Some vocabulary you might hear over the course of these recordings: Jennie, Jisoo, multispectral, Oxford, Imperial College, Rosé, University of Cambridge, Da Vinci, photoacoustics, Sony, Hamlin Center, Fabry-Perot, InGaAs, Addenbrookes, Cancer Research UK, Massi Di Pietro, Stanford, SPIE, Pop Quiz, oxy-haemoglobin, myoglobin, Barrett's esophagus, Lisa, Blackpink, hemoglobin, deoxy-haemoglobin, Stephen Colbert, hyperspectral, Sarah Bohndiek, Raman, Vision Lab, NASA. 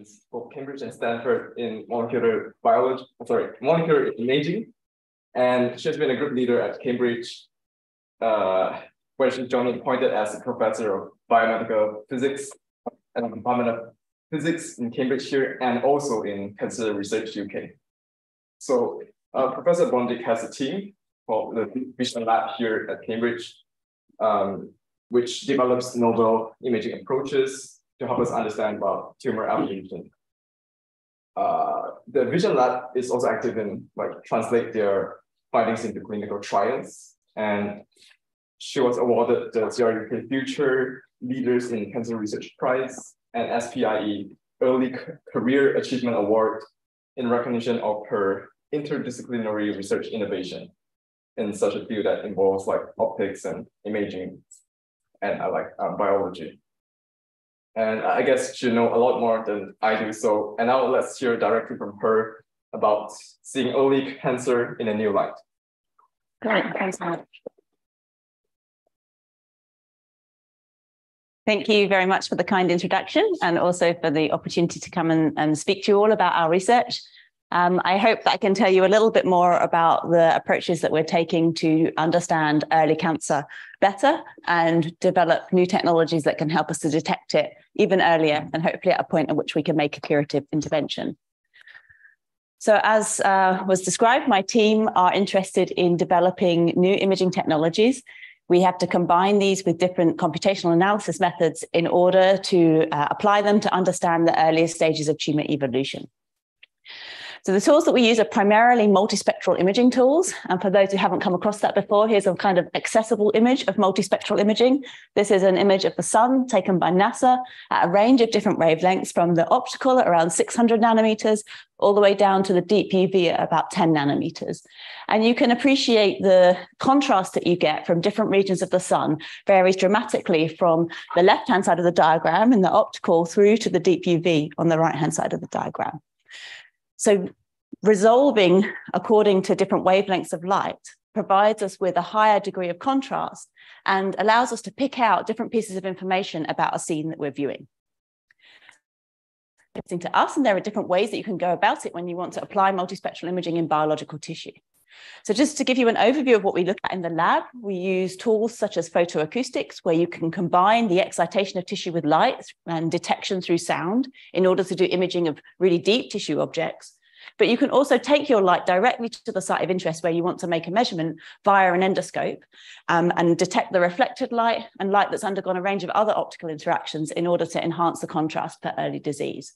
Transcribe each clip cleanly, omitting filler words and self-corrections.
universities, both Cambridge and Stanford, in molecular biology, molecular imaging. And she's been a group leader at Cambridge, where she's jointly appointed as a professor of biomedical physics and the Department of Physics in Cambridge here, and also in Cancer Research UK. So Professor Bohndiek has a team called the Vision Lab here at Cambridge, which develops novel imaging approaches to help us understand about tumor evolution. The Vision Lab is also active in translate their findings into clinical trials, and she was awarded the CRUK Future Leaders in Cancer Research Prize and SPIE Early Career Achievement Award in recognition of her interdisciplinary research innovation in such a field that involves optics and imaging and biology. And I guess you know a lot more than I do. So, and now let's hear directly from her about seeing early cancer in a new light. Great, thanks so much. Thank you very much for the kind introduction and also for the opportunity to come and speak to you all about our research. I hope that I can tell you a little bit more about the approaches that we're taking to understand early cancer better and develop new technologies that can help us to detect it even earlier and hopefully at a point at which we can make a curative intervention. So as was described, my team are interested in developing new imaging technologies. We have to combine these with different computational analysis methods in order to apply them to understand the earliest stages of tumor evolution. So the tools that we use are primarily multispectral imaging tools. And for those who haven't come across that before, here's a kind of accessible image of multispectral imaging. This is an image of the sun taken by NASA at a range of different wavelengths, from the optical at around 600 nanometers all the way down to the deep UV at about 10 nanometers. And you can appreciate the contrast that you get from different regions of the sun varies dramatically from the left-hand side of the diagram in the optical through to the deep UV on the right-hand side of the diagram. So resolving according to different wavelengths of light provides us with a higher degree of contrast and allows us to pick out different pieces of information about a scene that we're viewing. To us, and there are different ways that you can go about it when you want to apply multispectral imaging in biological tissue. So just to give you an overview of what we look at in the lab, we use tools such as photoacoustics, where you can combine the excitation of tissue with light and detection through sound in order to do imaging of really deep tissue objects. But you can also take your light directly to the site of interest where you want to make a measurement via an endoscope and detect the reflected light and light that's undergone a range of other optical interactions in order to enhance the contrast for early disease.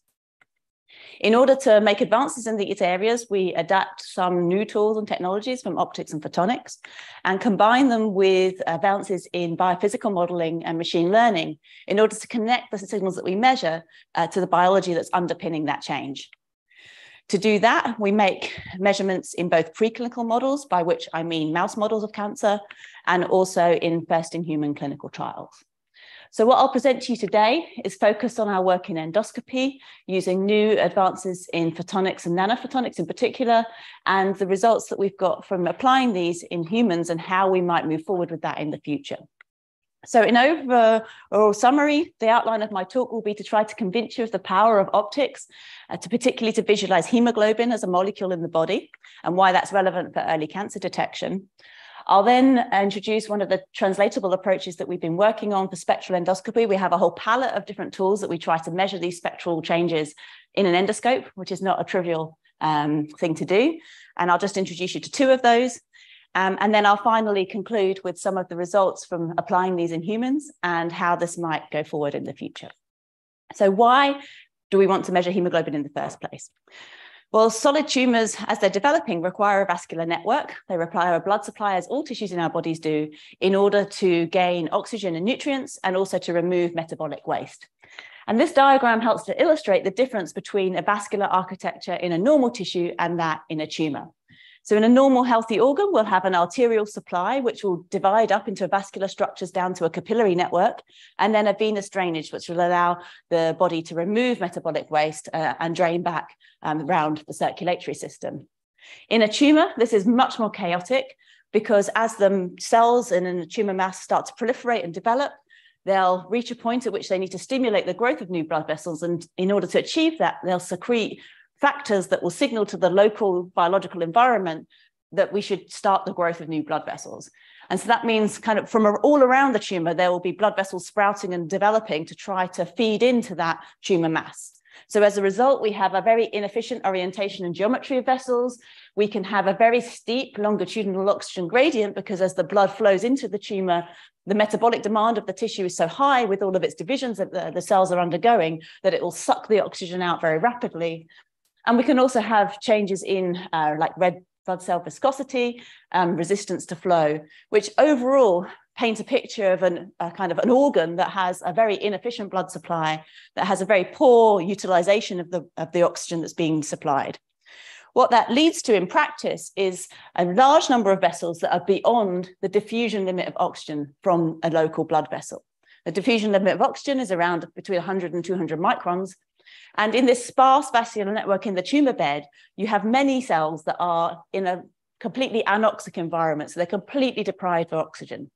In order to make advances in these areas, we adapt some new tools and technologies from optics and photonics and combine them with advances in biophysical modeling and machine learning in order to connect the signals that we measure to the biology that's underpinning that change. To do that, we make measurements in both preclinical models, by which I mean mouse models of cancer, and also in first-in-human clinical trials. So what I'll present to you today is focused on our work in endoscopy, using new advances in photonics and nanophotonics in particular, and the results that we've got from applying these in humans and how we might move forward with that in the future. So in overall summary, the outline of my talk will be to try to convince you of the power of optics, particularly to visualize hemoglobin as a molecule in the body and why that's relevant for early cancer detection. I'll then introduce one of the translatable approaches that we've been working on for spectral endoscopy. We have a whole palette of different tools that we try to measure these spectral changes in an endoscope, which is not a trivial thing to do. And I'll just introduce you to two of those. And then I'll finally conclude with some of the results from applying these in humans and how this might go forward in the future. So why do we want to measure hemoglobin in the first place? Well, solid tumours, as they're developing, require a vascular network. They require a blood supply, as all tissues in our bodies do, in order to gain oxygen and nutrients and also to remove metabolic waste. And this diagram helps to illustrate the difference between a vascular architecture in a normal tissue and that in a tumour. So in a normal healthy organ, we'll have an arterial supply, which will divide up into vascular structures down to a capillary network, and then a venous drainage, which will allow the body to remove metabolic waste and drain back around the circulatory system. In a tumour, this is much more chaotic because as the cells in a tumour mass start to proliferate and develop, They'll reach a point at which they need to stimulate the growth of new blood vessels, and in order to achieve that, they'll secrete factors that will signal to the local biological environment that we should start the growth of new blood vessels. And so that means kind of from all around the tumor, there will be blood vessels sprouting and developing to try to feed into that tumor mass. So as a result, we have a very inefficient orientation and geometry of vessels. We can have a very steep longitudinal oxygen gradient because as the blood flows into the tumor, the metabolic demand of the tissue is so high with all of its divisions that the cells are undergoing that it will suck the oxygen out very rapidly. And we can also have changes in like red blood cell viscosity, resistance to flow, which overall paint a picture of a kind of an organ that has a very inefficient blood supply, that has a very poor utilization of the oxygen that's being supplied. What that leads to in practice is a large number of vessels that are beyond the diffusion limit of oxygen from a local blood vessel. The diffusion limit of oxygen is around between 100 and 200 microns. And in this sparse vascular network in the tumor bed, you have many cells that are in a completely anoxic environment. So they're completely deprived of oxygen.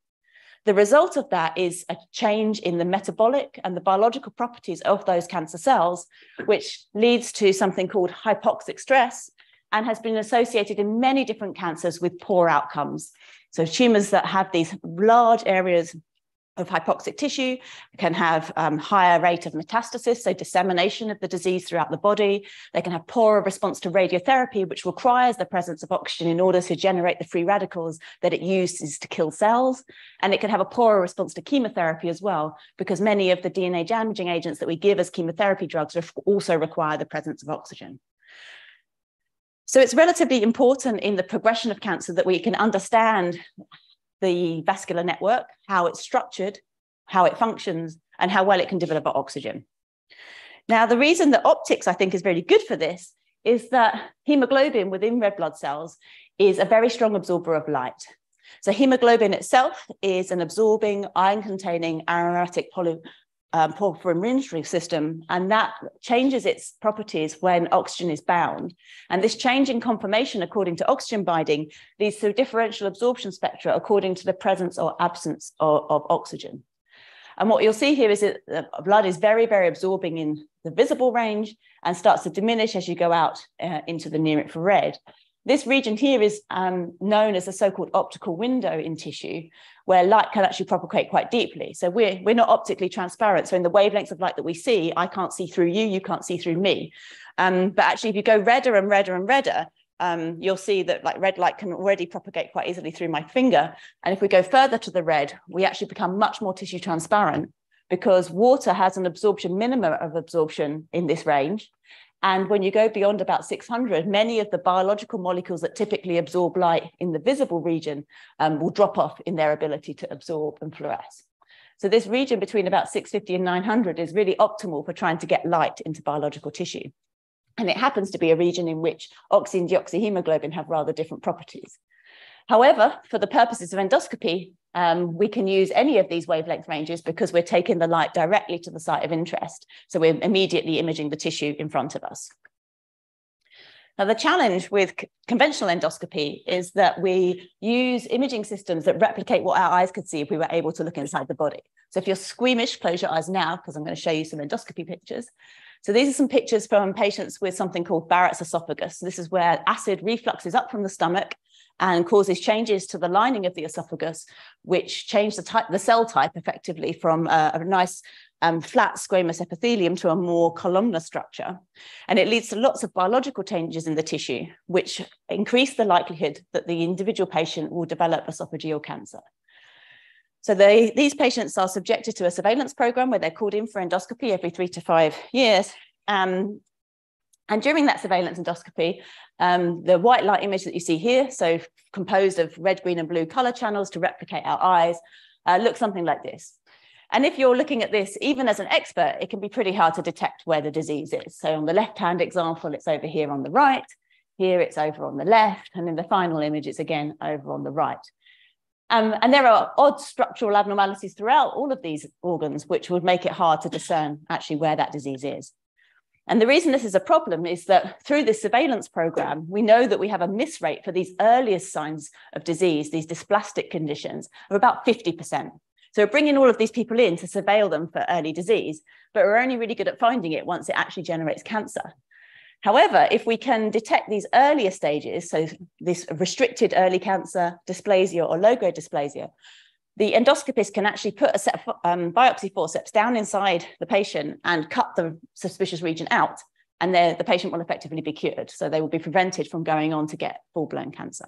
The result of that is a change in the metabolic and the biological properties of those cancer cells, which leads to something called hypoxic stress and has been associated in many different cancers with poor outcomes. So tumors that have these large areas of hypoxic tissue can have higher rate of metastasis, so dissemination of the disease throughout the body. They can have poorer response to radiotherapy, which requires the presence of oxygen in order to generate the free radicals that it uses to kill cells. And it can have a poorer response to chemotherapy as well, because many of the DNA damaging agents that we give as chemotherapy drugs also require the presence of oxygen. So it's relatively important in the progression of cancer that we can understand the vascular network, how it's structured, how it functions, and how well it can deliver oxygen. Now, the reason that optics, I think, is really good for this is that hemoglobin within red blood cells is a very strong absorber of light. So hemoglobin itself is an absorbing, iron-containing aromatic porphyrin ring system, and that changes its properties when oxygen is bound. And this change in conformation according to oxygen binding leads to a differential absorption spectra according to the presence or absence of oxygen. And what you'll see here is that the blood is very, very absorbing in the visible range and starts to diminish as you go out into the near infrared. This region here is known as a so-called optical window in tissue, where light can actually propagate quite deeply. So we're not optically transparent. So in the wavelengths of light that we see, I can't see through you, you can't see through me. But actually, if you go redder and redder and redder, you'll see that like red light can already propagate quite easily through my finger. And if we go further to the red, we actually become much more tissue transparent because water has an absorption minimum of absorption in this range. And when you go beyond about 600, many of the biological molecules that typically absorb light in the visible region will drop off in their ability to absorb and fluoresce. So this region between about 650 and 900 is really optimal for trying to get light into biological tissue. And it happens to be a region in which oxy and deoxyhemoglobin have rather different properties. However, for the purposes of endoscopy, we can use any of these wavelength ranges because we're taking the light directly to the site of interest. So we're immediately imaging the tissue in front of us. Now, the challenge with conventional endoscopy is that we use imaging systems that replicate what our eyes could see if we were able to look inside the body. So if you're squeamish, close your eyes now, because I'm going to show you some endoscopy pictures. So these are some pictures from patients with something called Barrett's esophagus. This is where acid refluxes up from the stomach and causes changes to the lining of the esophagus, which change the cell type effectively from a nice flat squamous epithelium to a more columnar structure. And it leads to lots of biological changes in the tissue, which increase the likelihood that the individual patient will develop esophageal cancer. So these patients are subjected to a surveillance program where they're called in for endoscopy every 3 to 5 years. And during that surveillance endoscopy, the white light image that you see here, so composed of red, green, and blue color channels to replicate our eyes, looks something like this. And if you're looking at this, even as an expert, it can be pretty hard to detect where the disease is. So on the left-hand example, it's over here on the right, here it's over on the left, and in the final image, it's again over on the right. And there are odd structural abnormalities throughout all of these organs, which would make it hard to discern actually where that disease is. And the reason this is a problem is that through this surveillance program, we know that we have a miss rate for these earliest signs of disease, these dysplastic conditions, of about 50%. So we're bringing all of these people in to surveil them for early disease, but we're only really good at finding it once it actually generates cancer. However, if we can detect these earlier stages, so this restricted early cancer, dysplasia or low-grade dysplasia, the endoscopist can actually put a set of biopsy forceps down inside the patient and cut the suspicious region out, and the patient will effectively be cured. So they will be prevented from going on to get full-blown cancer.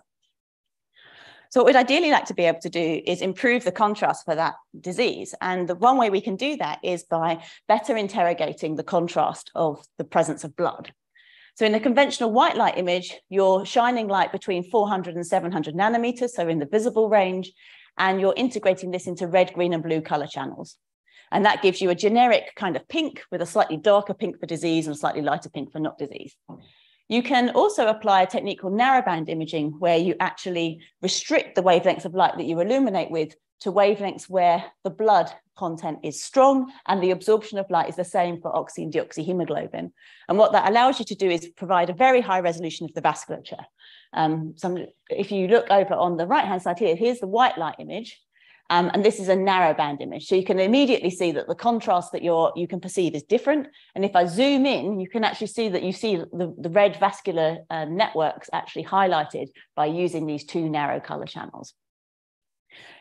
So what we'd ideally like to be able to do is improve the contrast for that disease. And the one way we can do that is by better interrogating the contrast of the presence of blood. So in a conventional white light image, you're shining light between 400 and 700 nanometers, so in the visible range, and you're integrating this into red, green, and blue color channels. And that gives you a generic kind of pink with a slightly darker pink for disease and a slightly lighter pink for not disease. You can also apply a technique called narrowband imaging, where you actually restrict the wavelengths of light that you illuminate with to wavelengths where the blood content is strong and the absorption of light is the same for oxy and deoxyhemoglobin. And what that allows you to do is provide a very high resolution of the vasculature. If you look over on the right-hand side here, here's the white light image, and this is a narrowband image. So you can immediately see that the contrast that you can perceive is different. And if I zoom in, you can actually see that you see the red vascular networks actually highlighted by using these two narrow color channels.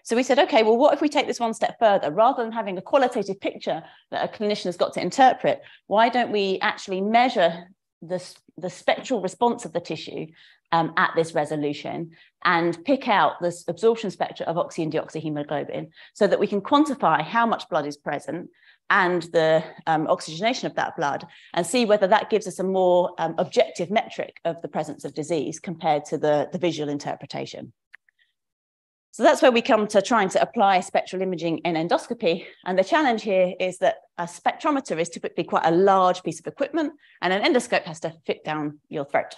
So we said, okay, well, what if we take this one step further? Rather than having a qualitative picture that a clinician has got to interpret, why don't we actually measure the spectral response of the tissue at this resolution and pick out this absorption spectra of oxy and deoxyhemoglobin so that we can quantify how much blood is present and the oxygenation of that blood and see whether that gives us a more objective metric of the presence of disease compared to the visual interpretation. So that's where we come to trying to apply spectral imaging in endoscopy. And the challenge here is that a spectrometer is typically quite a large piece of equipment, and an endoscope has to fit down your throat.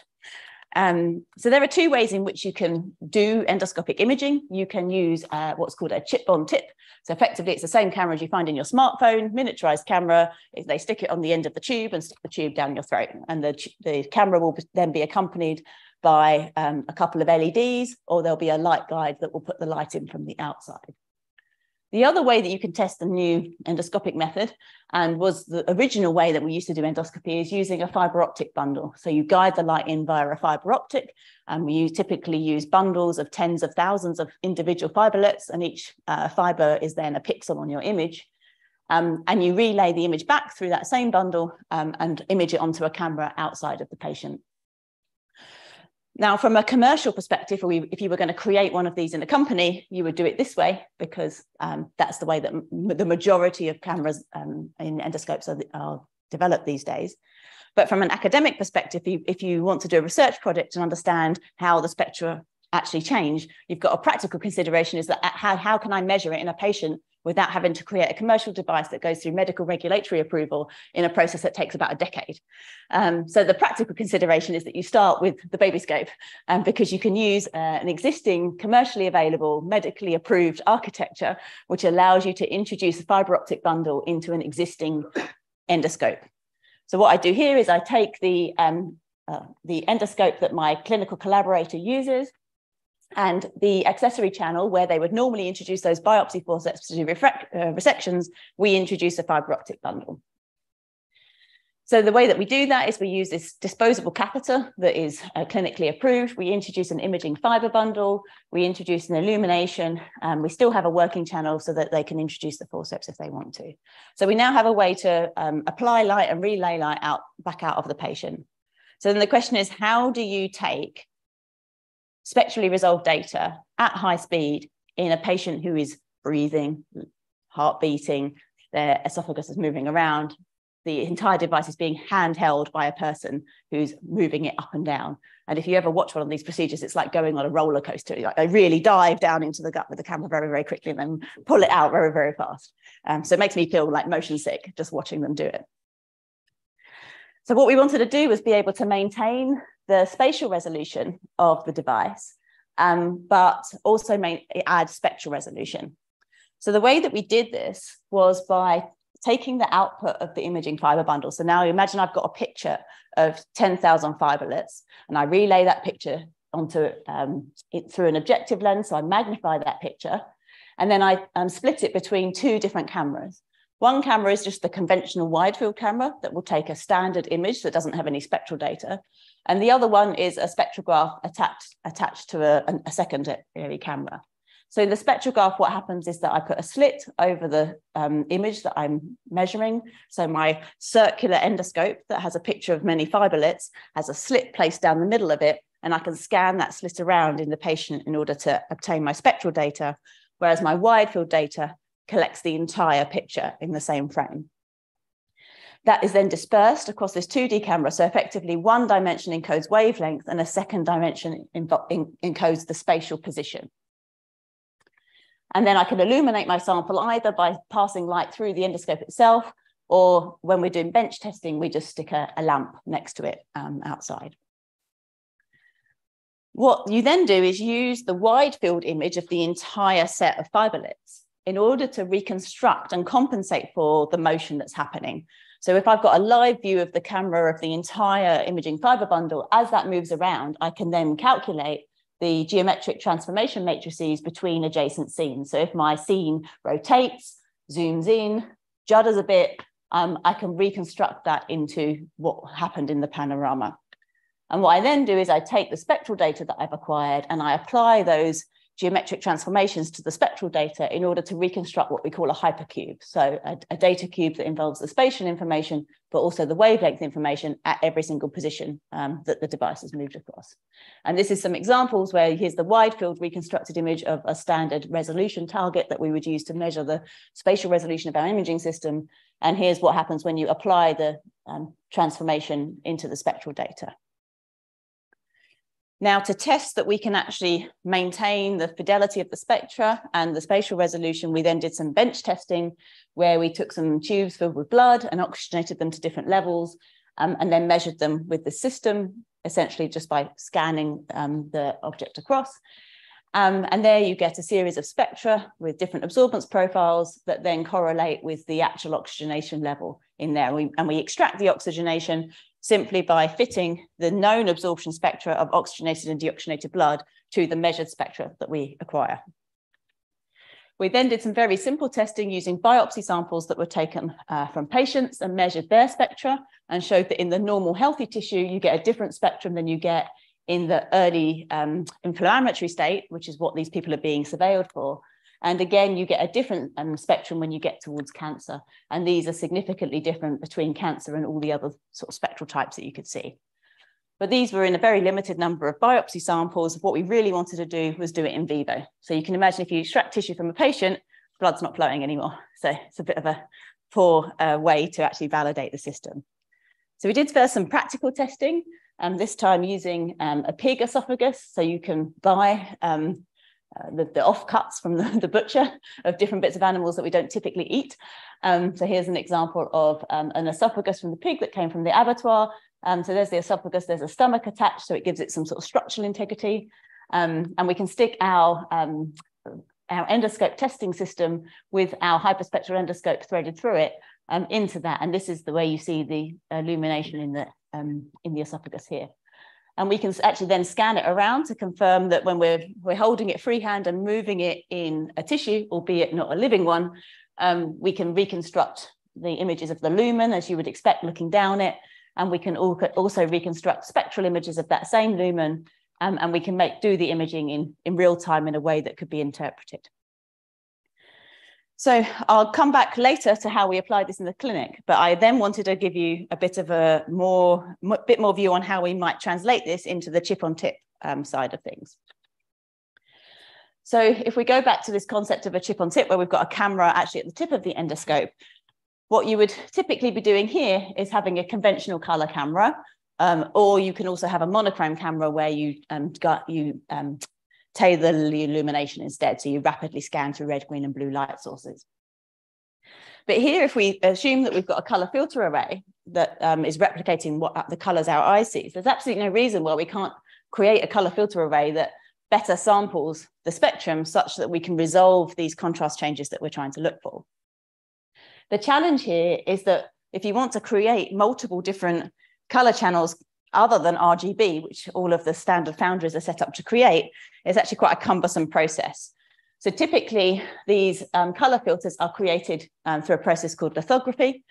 So there are two ways in which you can do endoscopic imaging. You can use what's called a chip-on-tip. So effectively, it's the same camera as you find in your smartphone, miniaturized camera. They stick it on the end of the tube and stick the tube down your throat. And the camera will then be accompanied by a couple of LEDs, or there'll be a light guide that will put the light in from the outside. The other way that you can test the new endoscopic method, and was the original way that we used to do endoscopy, is using a fiber optic bundle. So you guide the light in via a fiber optic, and we typically use bundles of tens of thousands of individual fibrelets, and each fiber is then a pixel on your image. And you relay the image back through that same bundle and image it onto a camera outside of the patient. Now, from a commercial perspective, if you were going to create one of these in a company, you would do it this way, because that's the way that the majority of cameras in endoscopes are developed these days. But from an academic perspective, if you want to do a research project and understand how the spectra actually change, you've got a practical consideration, is that how can I measure it in a patient without having to create a commercial device that goes through medical regulatory approval in a process that takes about a decade. So the practical consideration is that you start with the BabyScope, because you can use an existing commercially available, medically approved architecture, which allows you to introduce a fiber optic bundle into an existing endoscope. So what I do here is I take the endoscope that my clinical collaborator uses, and the accessory channel where they would normally introduce those biopsy forceps to do resections, we introduce a fiber optic bundle. So the way that we do that is we use this disposable catheter that is clinically approved. We introduce an imaging fiber bundle. We introduce an illumination. We still have a working channel so that they can introduce the forceps if they want to. So we now have a way to apply light and relay light back out of the patient. So then the question is, how do you take spectrally resolved data at high speed in a patient who is breathing, heart beating, their esophagus is moving around, the entire device is being handheld by a person who's moving it up and down? And if you ever watch one of these procedures, it's like going on a roller coaster. Like, I really dive down into the gut with the camera very, very quickly and then pull it out very, very fast. So it makes me feel like motion sick just watching them do it. So what we wanted to do was be able to maintain the spatial resolution of the device, but also add spectral resolution. So the way that we did this was by taking the output of the imaging fiber bundle. So now imagine I've got a picture of 10,000 fibrelets, and I relay that picture onto it through an objective lens, so I magnify that picture. And then I split it between two different cameras. One camera is just the conventional wide field camera that will take a standard image that doesn't have any spectral data. And the other one is a spectrograph attached to a secondary camera. So in the spectrograph, what happens is that I put a slit over the image that I'm measuring. So my circular endoscope that has a picture of many fibrillets has a slit placed down the middle of it, and I can scan that slit around in the patient in order to obtain my spectral data, whereas my wide field data collects the entire picture in the same frame. That is then dispersed across this 2D camera. So effectively one dimension encodes wavelength and a second dimension encodes the spatial position. And then I can illuminate my sample either by passing light through the endoscope itself, or when we're doing bench testing, we just stick a lamp next to it outside. What you then do is use the wide field image of the entire set of fibrillets in order to reconstruct and compensate for the motion that's happening. So if I've got a live view of the camera of the entire imaging fibre bundle, as that moves around, I can then calculate the geometric transformation matrices between adjacent scenes. So if my scene rotates, zooms in, judders a bit, I can reconstruct that into what happened in the panorama. And what I then do is I take the spectral data that I've acquired and I apply those geometric transformations to the spectral data in order to reconstruct what we call a hypercube. So a data cube that involves the spatial information, but also the wavelength information at every single position that the device has moved across. And this is some examples where here's the wide field reconstructed image of a standard resolution target that we would use to measure the spatial resolution of our imaging system. And here's what happens when you apply the transformation into the spectral data. Now, to test that we can actually maintain the fidelity of the spectra and the spatial resolution, we then did some bench testing where we took some tubes filled with blood and oxygenated them to different levels and then measured them with the system, essentially just by scanning the object across. And there you get a series of spectra with different absorbance profiles that then correlate with the actual oxygenation level in there. And we extract the oxygenation simply by fitting the known absorption spectra of oxygenated and deoxygenated blood to the measured spectra that we acquire. We then did some very simple testing using biopsy samples that were taken from patients and measured their spectra, and showed that in the normal healthy tissue, you get a different spectrum than you get in the early inflammatory state, which is what these people are being surveilled for. And again, you get a different spectrum when you get towards cancer. And these are significantly different between cancer and all the other sort of spectral types that you could see. But these were in a very limited number of biopsy samples. What we really wanted to do was do it in vivo. So you can imagine if you extract tissue from a patient, blood's not flowing anymore. So it's a bit of a poor way to actually validate the system. So we did first some practical testing, this time using a pig esophagus. So you can buy the offcuts from the butcher of different bits of animals that we don't typically eat. So here's an example of an esophagus from the pig that came from the abattoir. So there's the esophagus, there's a stomach attached, so it gives it some sort of structural integrity. And we can stick our endoscope testing system with our hyperspectral endoscope threaded through it into that. And this is the way you see the illumination in the esophagus here. And we can actually then scan it around to confirm that when we're holding it freehand and moving it in a tissue, albeit not a living one, we can reconstruct the images of the lumen, as you would expect, looking down it. And we can also reconstruct spectral images of that same lumen. And we can do the imaging in real time in a way that could be interpreted. So I'll come back later to how we applied this in the clinic, but I then wanted to give you a bit of a bit more view on how we might translate this into the chip-on-tip side of things. So if we go back to this concept of a chip-on-tip where we've got a camera actually at the tip of the endoscope, what you would typically be doing here is having a conventional color camera, or you can also have a monochrome camera where you tailor the illumination instead, so you rapidly scan through red, green, and blue light sources. But here, if we assume that we've got a colour filter array that is replicating what the colours our eye sees, there's absolutely no reason why we can't create a colour filter array that better samples the spectrum such that we can resolve these contrast changes that we're trying to look for. The challenge here is that if you want to create multiple different colour channels other than RGB, which all of the standard foundries are set up to create, is actually quite a cumbersome process. So typically, these color filters are created through a process called lithography.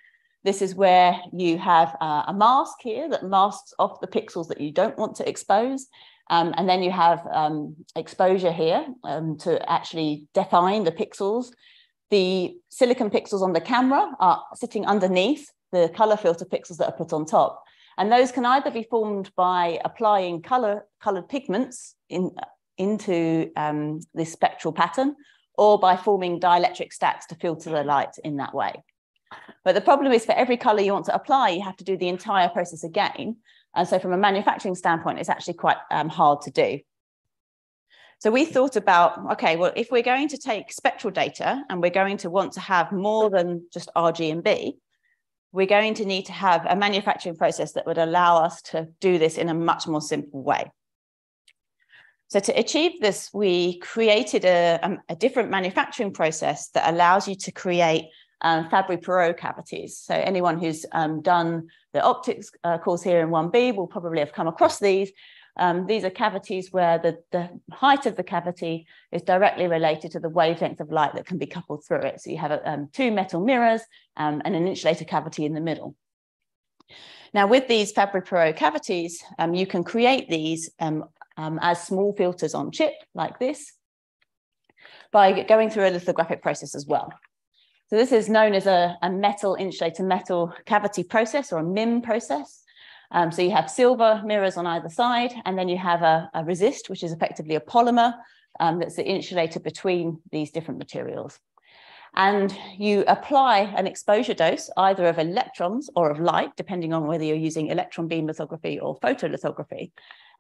This is where you have a mask here that masks off the pixels that you don't want to expose. And then you have exposure here to actually define the pixels. The silicon pixels on the camera are sitting underneath the color filter pixels that are put on top. And those can either be formed by applying colored pigments into this spectral pattern, or by forming dielectric stacks to filter the light in that way. But the problem is, for every color you want to apply, you have to do the entire process again. And so from a manufacturing standpoint, it's actually quite hard to do. So we thought about, okay, well, if we're going to take spectral data and we're going to want to have more than just R, G, and B, we're going to need to have a manufacturing process that would allow us to do this in a much more simple way. So to achieve this, we created a different manufacturing process that allows you to create Fabry-Perot cavities. So anyone who's done the optics course here in 1B will probably have come across these. These are cavities where the height of the cavity is directly related to the wavelength of light that can be coupled through it. So you have two metal mirrors and an insulator cavity in the middle. Now, with these Fabry-Perot cavities, you can create these as small filters on chip, like this, by going through a lithographic process as well. So this is known as a metal insulator metal cavity process, or a MIM process. So you have silver mirrors on either side, and then you have a resist, which is effectively a polymer that's the insulator between these different materials. And you apply an exposure dose, either of electrons or of light, depending on whether you're using electron beam lithography or photolithography.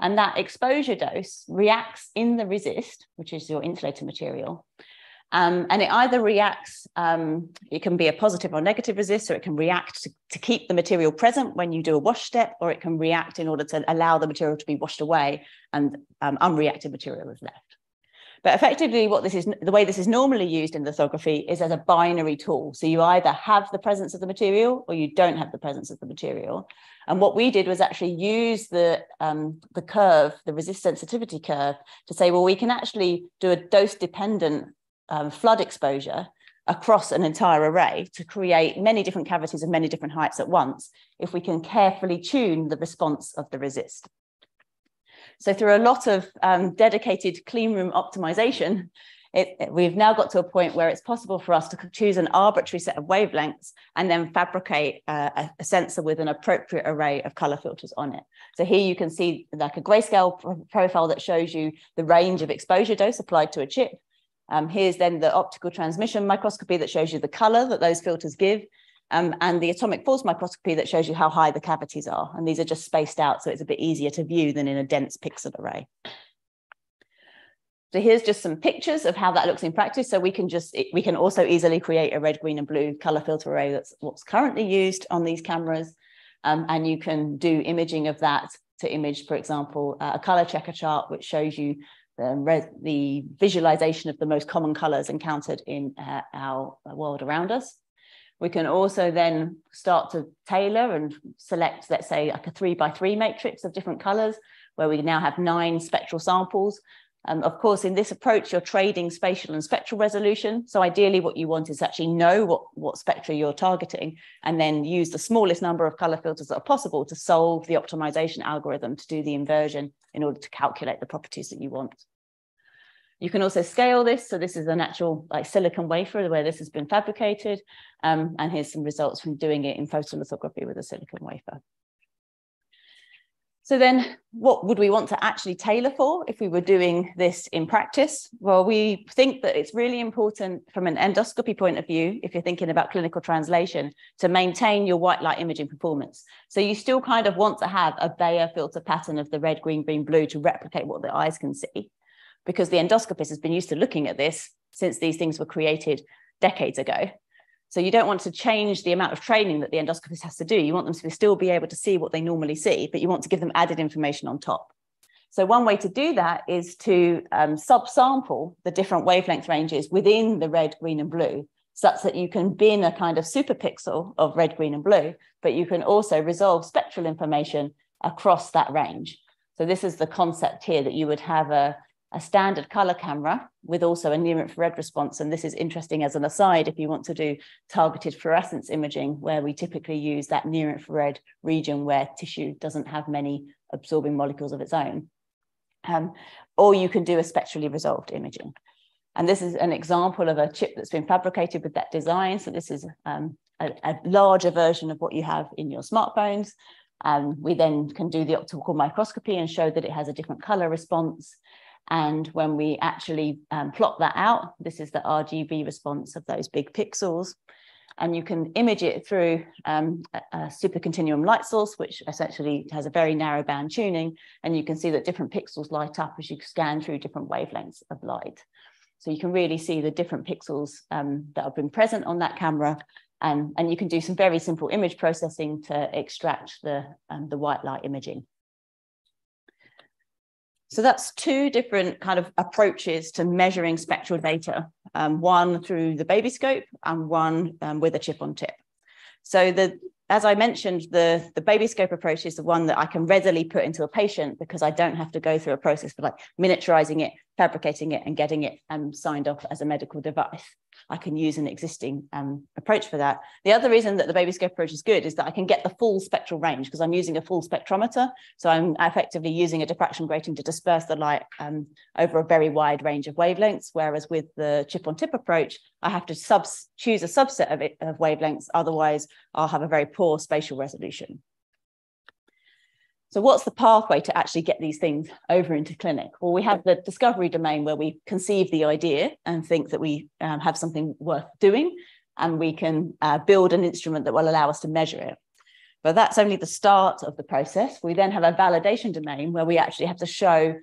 And that exposure dose reacts in the resist, which is your insulator material. And it either reacts, it can be a positive or negative resist, so it can react to keep the material present when you do a wash step, or it can react in order to allow the material to be washed away and unreacted material is left. But effectively, what this is, the way this is normally used in lithography is as a binary tool. So you either have the presence of the material or you don't have the presence of the material. And what we did was actually use the curve, the resist sensitivity curve, to say, well, we can actually do a dose-dependent flood exposure across an entire array to create many different cavities of many different heights at once, if we can carefully tune the response of the resist. So through a lot of dedicated clean room optimization, we've now got to a point where it's possible for us to choose an arbitrary set of wavelengths and then fabricate a sensor with an appropriate array of color filters on it. So here you can see like a grayscale profile that shows you the range of exposure dose applied to a chip. Here's then the optical transmission microscopy that shows you the color that those filters give, and the atomic force microscopy that shows you how high the cavities are. And these are just spaced out, so it's a bit easier to view than in a dense pixel array. So here's just some pictures of how that looks in practice. So we can also easily create a red, green, and blue color filter array. That's what's currently used on these cameras. And you can do imaging of that to image, for example, a color checker chart, which shows you the visualization of the most common colors encountered in our world around us. We can also then start to tailor and select, let's say, like a 3x3 matrix of different colors, where we now have 9 spectral samples. Of course, in this approach, you're trading spatial and spectral resolution. So ideally, what you want is actually know what spectra you're targeting, and then use the smallest number of color filters that are possible to solve the optimization algorithm to do the inversion in order to calculate the properties that you want. You can also scale this. So this is an actual like silicon wafer where this has been fabricated. And here's some results from doing it in photolithography with a silicon wafer. So then what would we want to actually tailor for if we were doing this in practice? Well, we think that it's really important from an endoscopy point of view, if you're thinking about clinical translation, to maintain your white light imaging performance. So you still kind of want to have a Bayer filter pattern of the red, green, green, blue to replicate what the eyes can see, because the endoscopist has been used to looking at this since these things were created decades ago. So you don't want to change the amount of training that the endoscopist has to do. You want them to still be able to see what they normally see, but you want to give them added information on top. So one way to do that is to subsample the different wavelength ranges within the red, green, and blue, such that you can bin a kind of superpixel of red, green, and blue, but you can also resolve spectral information across that range. So this is the concept here, that you would have a standard color camera with also a near infrared response. And this is interesting as an aside if you want to do targeted fluorescence imaging, where we typically use that near infrared region where tissue doesn't have many absorbing molecules of its own. Or you can do a spectrally resolved imaging. And this is an example of a chip that's been fabricated with that design. So this is a larger version of what you have in your smartphones. We then can do the optical microscopy and show that it has a different color response. And when we actually plot that out, this is the RGB response of those big pixels. And you can image it through a supercontinuum light source, which essentially has a very narrow band tuning. And you can see that different pixels light up as you scan through different wavelengths of light. So you can really see the different pixels that have been present on that camera. And you can do some very simple image processing to extract the white light imaging. So that's two different kind of approaches to measuring spectral data, one through the baby scope and one with a chip on tip. So as I mentioned, the baby scope approach is the one that I can readily put into a patient because I don't have to go through a process for like miniaturizing it, fabricating it and getting it signed off as a medical device. I can use an existing approach for that. The other reason that the baby scope approach is good is that I can get the full spectral range because I'm using a full spectrometer. So I'm effectively using a diffraction grating to disperse the light over a very wide range of wavelengths. Whereas with the chip-on-tip approach, I have to choose a subset of wavelengths. Otherwise, I'll have a very poor spatial resolution. So what's the pathway to actually get these things over into clinic? Well, we have the discovery domain where we conceive the idea and think that we have something worth doing, and we can build an instrument that will allow us to measure it. But that's only the start of the process. We then have a validation domain where we actually have to show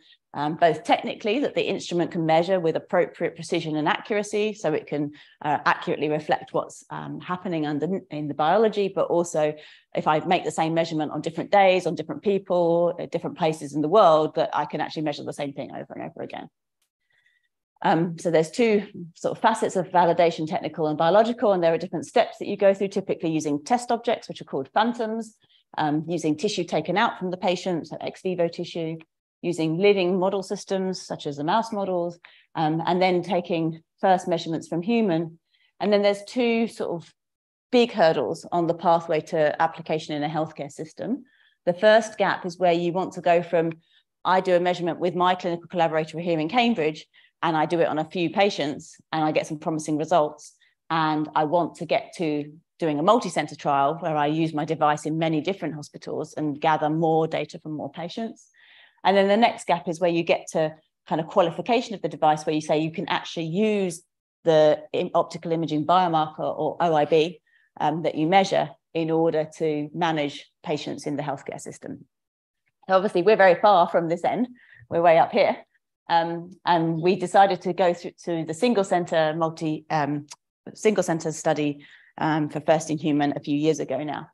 both technically that the instrument can measure with appropriate precision and accuracy, so it can accurately reflect what's happening in the biology, but also if I make the same measurement on different days, on different people, at different places in the world, that I can actually measure the same thing over and over again. So there's two sort of facets of validation, technical and biological, and there are different steps that you go through, typically using test objects, which are called phantoms, using tissue taken out from the patient, so ex vivo tissue, using living model systems, such as the mouse models, and then taking first measurements from human. And then there's two sort of big hurdles on the pathway to application in a healthcare system. The first gap is where you want to go from, I do a measurement with my clinical collaborator here in Cambridge, and I do it on a few patients, and I get some promising results, and I want to get to doing a multi-center trial where I use my device in many different hospitals and gather more data from more patients. And then the next gap is where you get to kind of qualification of the device, where you say you can actually use the optical imaging biomarker or OIB that you measure in order to manage patients in the healthcare system. So obviously, we're very far from this end. We're way up here. And we decided to go through to the single center study for first in human a few years ago now.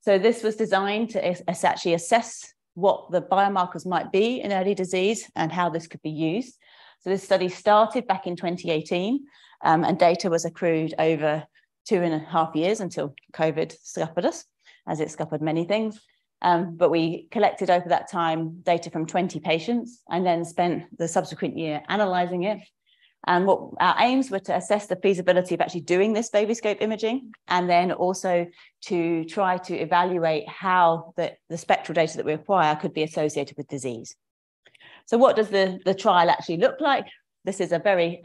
So this was designed to actually assess what the biomarkers might be in early disease and how this could be used. So this study started back in 2018 and data was accrued over 2.5 years until COVID scuppered us, as it scuppered many things. But we collected over that time data from 20 patients and then spent the subsequent year analysing it. And what our aims were to assess the feasibility of actually doing this baby scope imaging, and then also to try to evaluate how the spectral data that we acquire could be associated with disease. So what does the trial actually look like? This is a very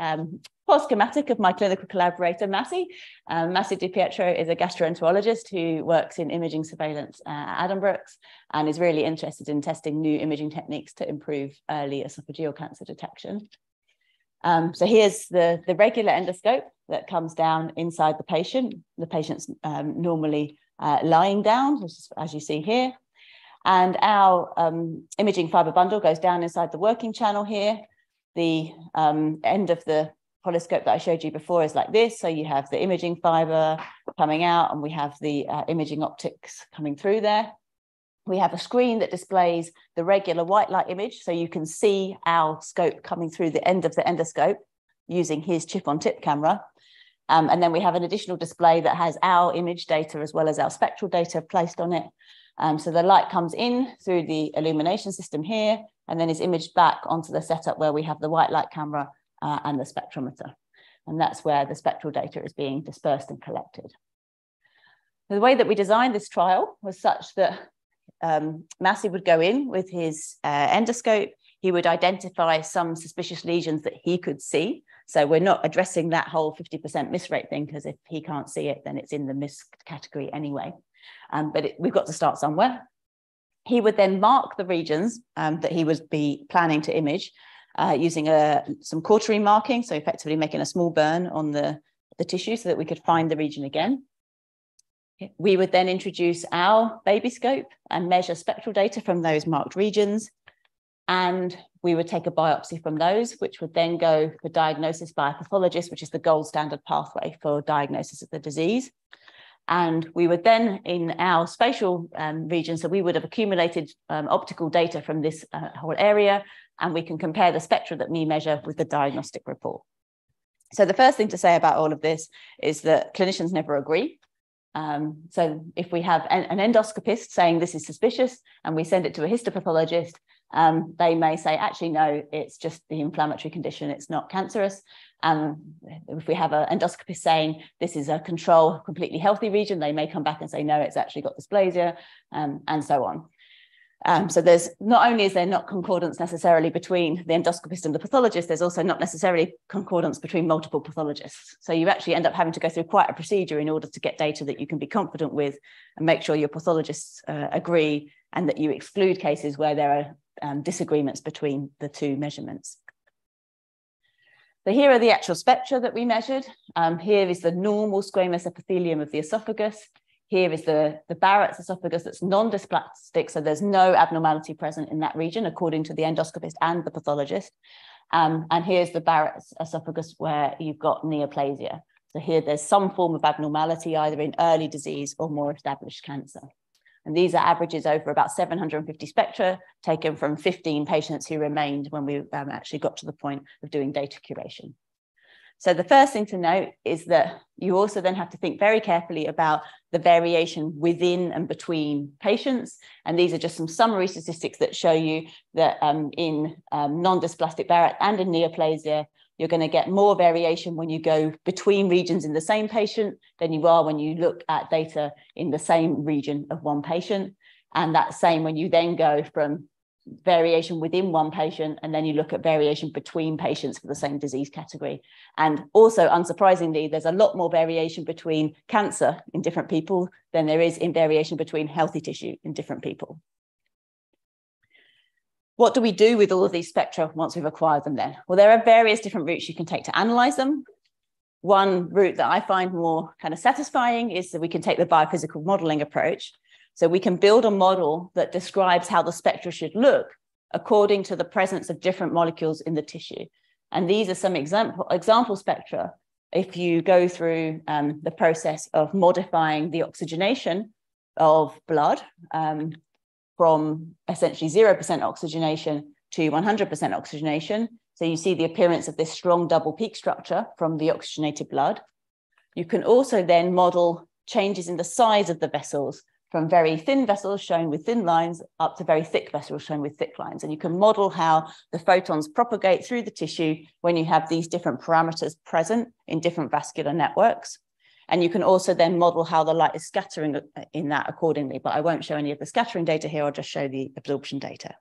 poor schematic of my clinical collaborator, Massi. Massi Di Pietro is a gastroenterologist who works in imaging surveillance at Addenbrookes and is really interested in testing new imaging techniques to improve early esophageal cancer detection. So here's the regular endoscope that comes down inside the patient. The patient's normally lying down, as you see here. And our imaging fibre bundle goes down inside the working channel here. The end of the polyscope that I showed you before is like this. So you have the imaging fibre coming out, and we have the imaging optics coming through there. We have a screen that displays the regular white light image, so you can see our scope coming through the end of the endoscope using his chip-on-tip camera. And then we have an additional display that has our image data as well as our spectral data placed on it. So the light comes in through the illumination system here and then is imaged back onto the setup where we have the white light camera and the spectrometer. And that's where the spectral data is being dispersed and collected. The way that we designed this trial was such that Massi would go in with his endoscope. He would identify some suspicious lesions that he could see. So we're not addressing that whole 50% miss rate thing, because if he can't see it, then it's in the miss category anyway. But we've got to start somewhere. He would then mark the regions that he would be planning to image using some cautery marking, so effectively making a small burn on the tissue so that we could find the region again. We would then introduce our baby scope and measure spectral data from those marked regions. And we would take a biopsy from those, which would then go for diagnosis by a pathologist, which is the gold standard pathway for diagnosis of the disease. And we would then, in our spatial region, so we would have accumulated optical data from this whole area, and we can compare the spectra that we measure with the diagnostic report. So the first thing to say about all of this is that clinicians never agree. So if we have an endoscopist saying this is suspicious and we send it to a histopathologist, they may say, actually, no, it's just the inflammatory condition, it's not cancerous. If we have an endoscopist saying this is a control, completely healthy region, they may come back and say, no, it's actually got dysplasia, and so on. So there's not only is there not concordance necessarily between the endoscopist and the pathologist, there's also not necessarily concordance between multiple pathologists. So you actually end up having to go through quite a procedure in order to get data that you can be confident with and make sure your pathologists agree, and that you exclude cases where there are disagreements between the two measurements. So here are the actual spectra that we measured. Here is the normal squamous epithelium of the esophagus. Here is the Barrett's esophagus that's non-dysplastic, so there's no abnormality present in that region, according to the endoscopist and the pathologist. And here's the Barrett's esophagus where you've got neoplasia. So here there's some form of abnormality, either in early disease or more established cancer. And these are averages over about 750 spectra taken from 15 patients who remained when we actually got to the point of doing data curation. So the first thing to note is that you also then have to think very carefully about the variation within and between patients. And these are just some summary statistics that show you that in non-dysplastic Barrett and in neoplasia, you're going to get more variation when you go between regions in the same patient than you are when you look at data in the same region of one patient. And that's same when you then go from variation within one patient and then you look at variation between patients for the same disease category. And also, unsurprisingly, there's a lot more variation between cancer in different people than there is in variation between healthy tissue in different people. What do we do with all of these spectra once we've acquired them then? Well, there are various different routes you can take to analyze them. One route that I find more kind of satisfying is that we can take the biophysical modeling approach. So we can build a model that describes how the spectra should look according to the presence of different molecules in the tissue. And these are some example spectra. If you go through the process of modifying the oxygenation of blood from essentially 0% oxygenation to 100% oxygenation. So you see the appearance of this strong double peak structure from the oxygenated blood. You can also then model changes in the size of the vessels, from very thin vessels shown with thin lines up to very thick vessels shown with thick lines. And you can model how the photons propagate through the tissue when you have these different parameters present in different vascular networks. And you can also then model how the light is scattering in that accordingly, but I won't show any of the scattering data here, I'll just show the absorption data.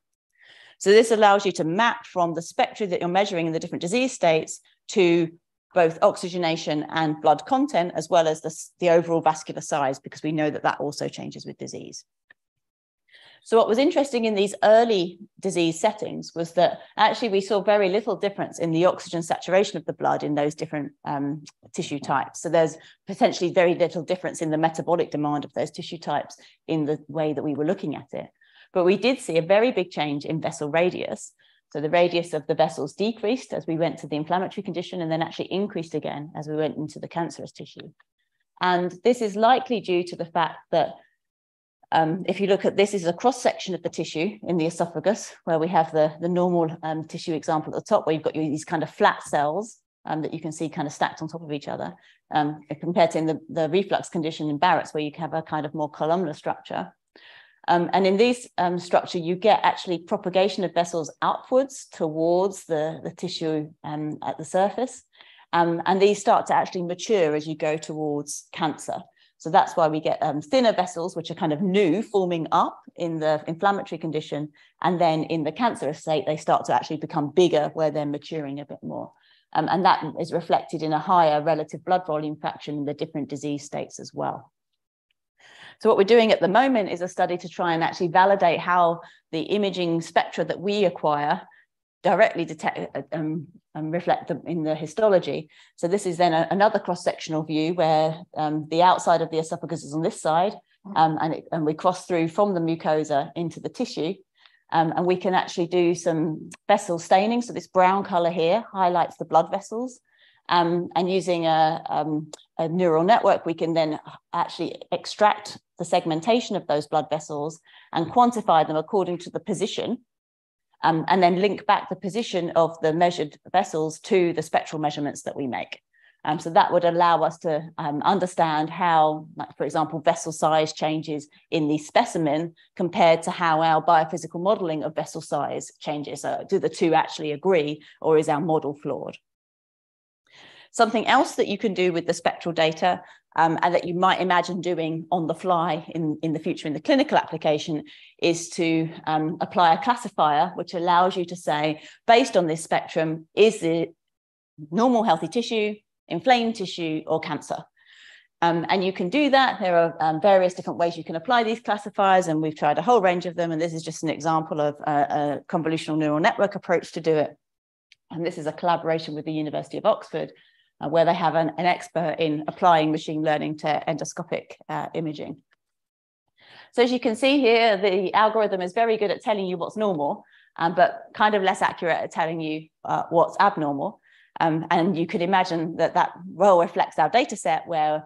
So this allows you to map from the spectra that you're measuring in the different disease states to both oxygenation and blood content, as well as the overall vascular size, because we know that that also changes with disease. So what was interesting in these early disease settings was that actually we saw very little difference in the oxygen saturation of the blood in those different tissue types. So there's potentially very little difference in the metabolic demand of those tissue types in the way that we were looking at it. But we did see a very big change in vessel radius. So the radius of the vessels decreased as we went to the inflammatory condition and then actually increased again as we went into the cancerous tissue. And this is likely due to the fact that if you look at this is a cross-section of the tissue in the esophagus, where we have the normal tissue example at the top, where you've got these kind of flat cells that you can see kind of stacked on top of each other, compared to in the reflux condition in Barrett's, where you have a kind of more columnar structure. And in these structure, you get actually propagation of vessels outwards towards the tissue at the surface. And these start to actually mature as you go towards cancer. So that's why we get thinner vessels, which are kind of new, forming up in the inflammatory condition. And then in the cancerous state, they start to actually become bigger where they're maturing a bit more. And that is reflected in a higher relative blood volume fraction in the different disease states as well. So what we're doing at the moment is a study to try and actually validate how the imaging spectra that we acquire directly detect and reflect them in the histology. So this is then another cross-sectional view where the outside of the esophagus is on this side, and we cross through from the mucosa into the tissue, and we can actually do some vessel staining. So this brown color here highlights the blood vessels, and using a neural network, we can then actually extract the segmentation of those blood vessels and quantify them according to the position, and then link back the position of the measured vessels to the spectral measurements that we make. So that would allow us to understand how, like, for example, vessel size changes in the specimen compared to how our biophysical modelling of vessel size changes. So do the two actually agree, or is our model flawed? Something else that you can do with the spectral data, and that you might imagine doing on the fly in the future in the clinical application, is to apply a classifier, which allows you to say, based on this spectrum, is it normal healthy tissue, inflamed tissue, or cancer? And you can do that. There are various different ways you can apply these classifiers, and we've tried a whole range of them. And this is just an example of a convolutional neural network approach to do it. And this is a collaboration with the University of Oxford, where they have an expert in applying machine learning to endoscopic imaging. So as you can see here, the algorithm is very good at telling you what's normal, but kind of less accurate at telling you what's abnormal. And you could imagine that that well reflects our data set, where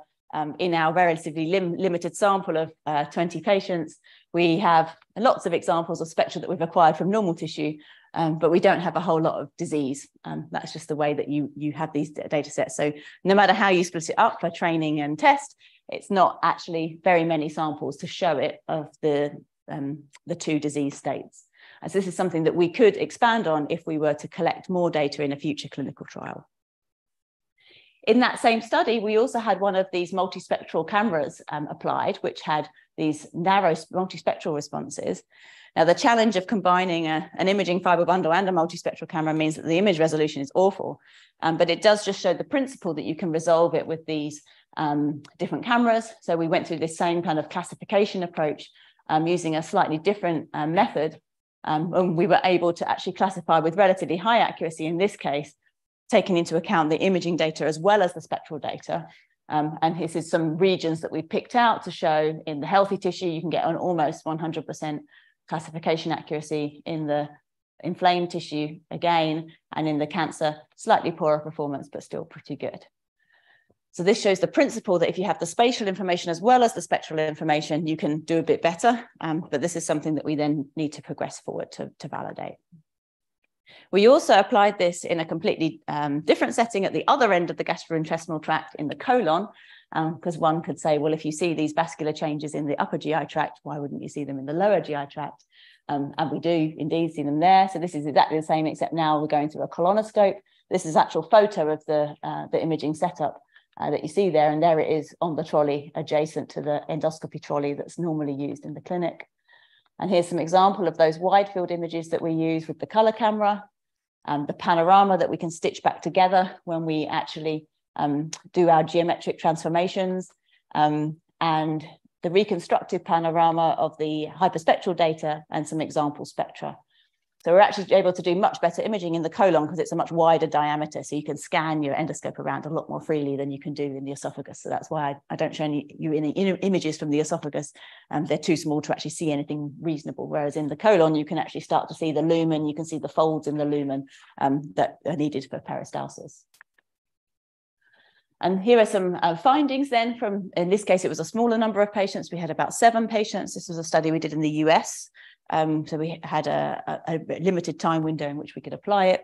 in our relatively limited sample of 20 patients, we have lots of examples of spectra that we've acquired from normal tissue, but we don't have a whole lot of disease. That's just the way that you have these data sets. So no matter how you split it up for training and test, it's not actually very many samples to show it of the two disease states. And so this is something that we could expand on if we were to collect more data in a future clinical trial. In that same study, we also had one of these multispectral cameras applied, which had these narrow multispectral responses. Now, the challenge of combining an imaging fibre bundle and a multispectral camera means that the image resolution is awful, but it does just show the principle that you can resolve it with these different cameras. So we went through this same kind of classification approach using a slightly different method, and we were able to actually classify with relatively high accuracy in this case, taking into account the imaging data as well as the spectral data. And this is some regions that we picked out to show in the healthy tissue, you can get an almost 100% classification accuracy, in the inflamed tissue again, and in the cancer, slightly poorer performance, but still pretty good. So this shows the principle that if you have the spatial information as well as the spectral information, you can do a bit better. But this is something that we then need to progress forward to validate. We also applied this in a completely different setting at the other end of the gastrointestinal tract in the colon, because one could say, well, if you see these vascular changes in the upper GI tract, why wouldn't you see them in the lower GI tract? And we do indeed see them there. So this is exactly the same, except now we're going through a colonoscope. This is actual photo of the imaging setup that you see there. And there it is on the trolley adjacent to the endoscopy trolley that's normally used in the clinic. And here's some example of those wide field images that we use with the color camera, the panorama that we can stitch back together when we actually do our geometric transformations, and the reconstructive panorama of the hyperspectral data and some example spectra. So we're actually able to do much better imaging in the colon because it's a much wider diameter. So you can scan your endoscope around a lot more freely than you can do in the esophagus. So that's why I don't show you any images from the esophagus. They're too small to actually see anything reasonable. Whereas in the colon, you can actually start to see the lumen. You can see the folds in the lumen that are needed for peristalsis. And here are some findings then from, in this case, it was a smaller number of patients. We had about 7 patients. This was a study we did in the US. So we had a limited time window in which we could apply it.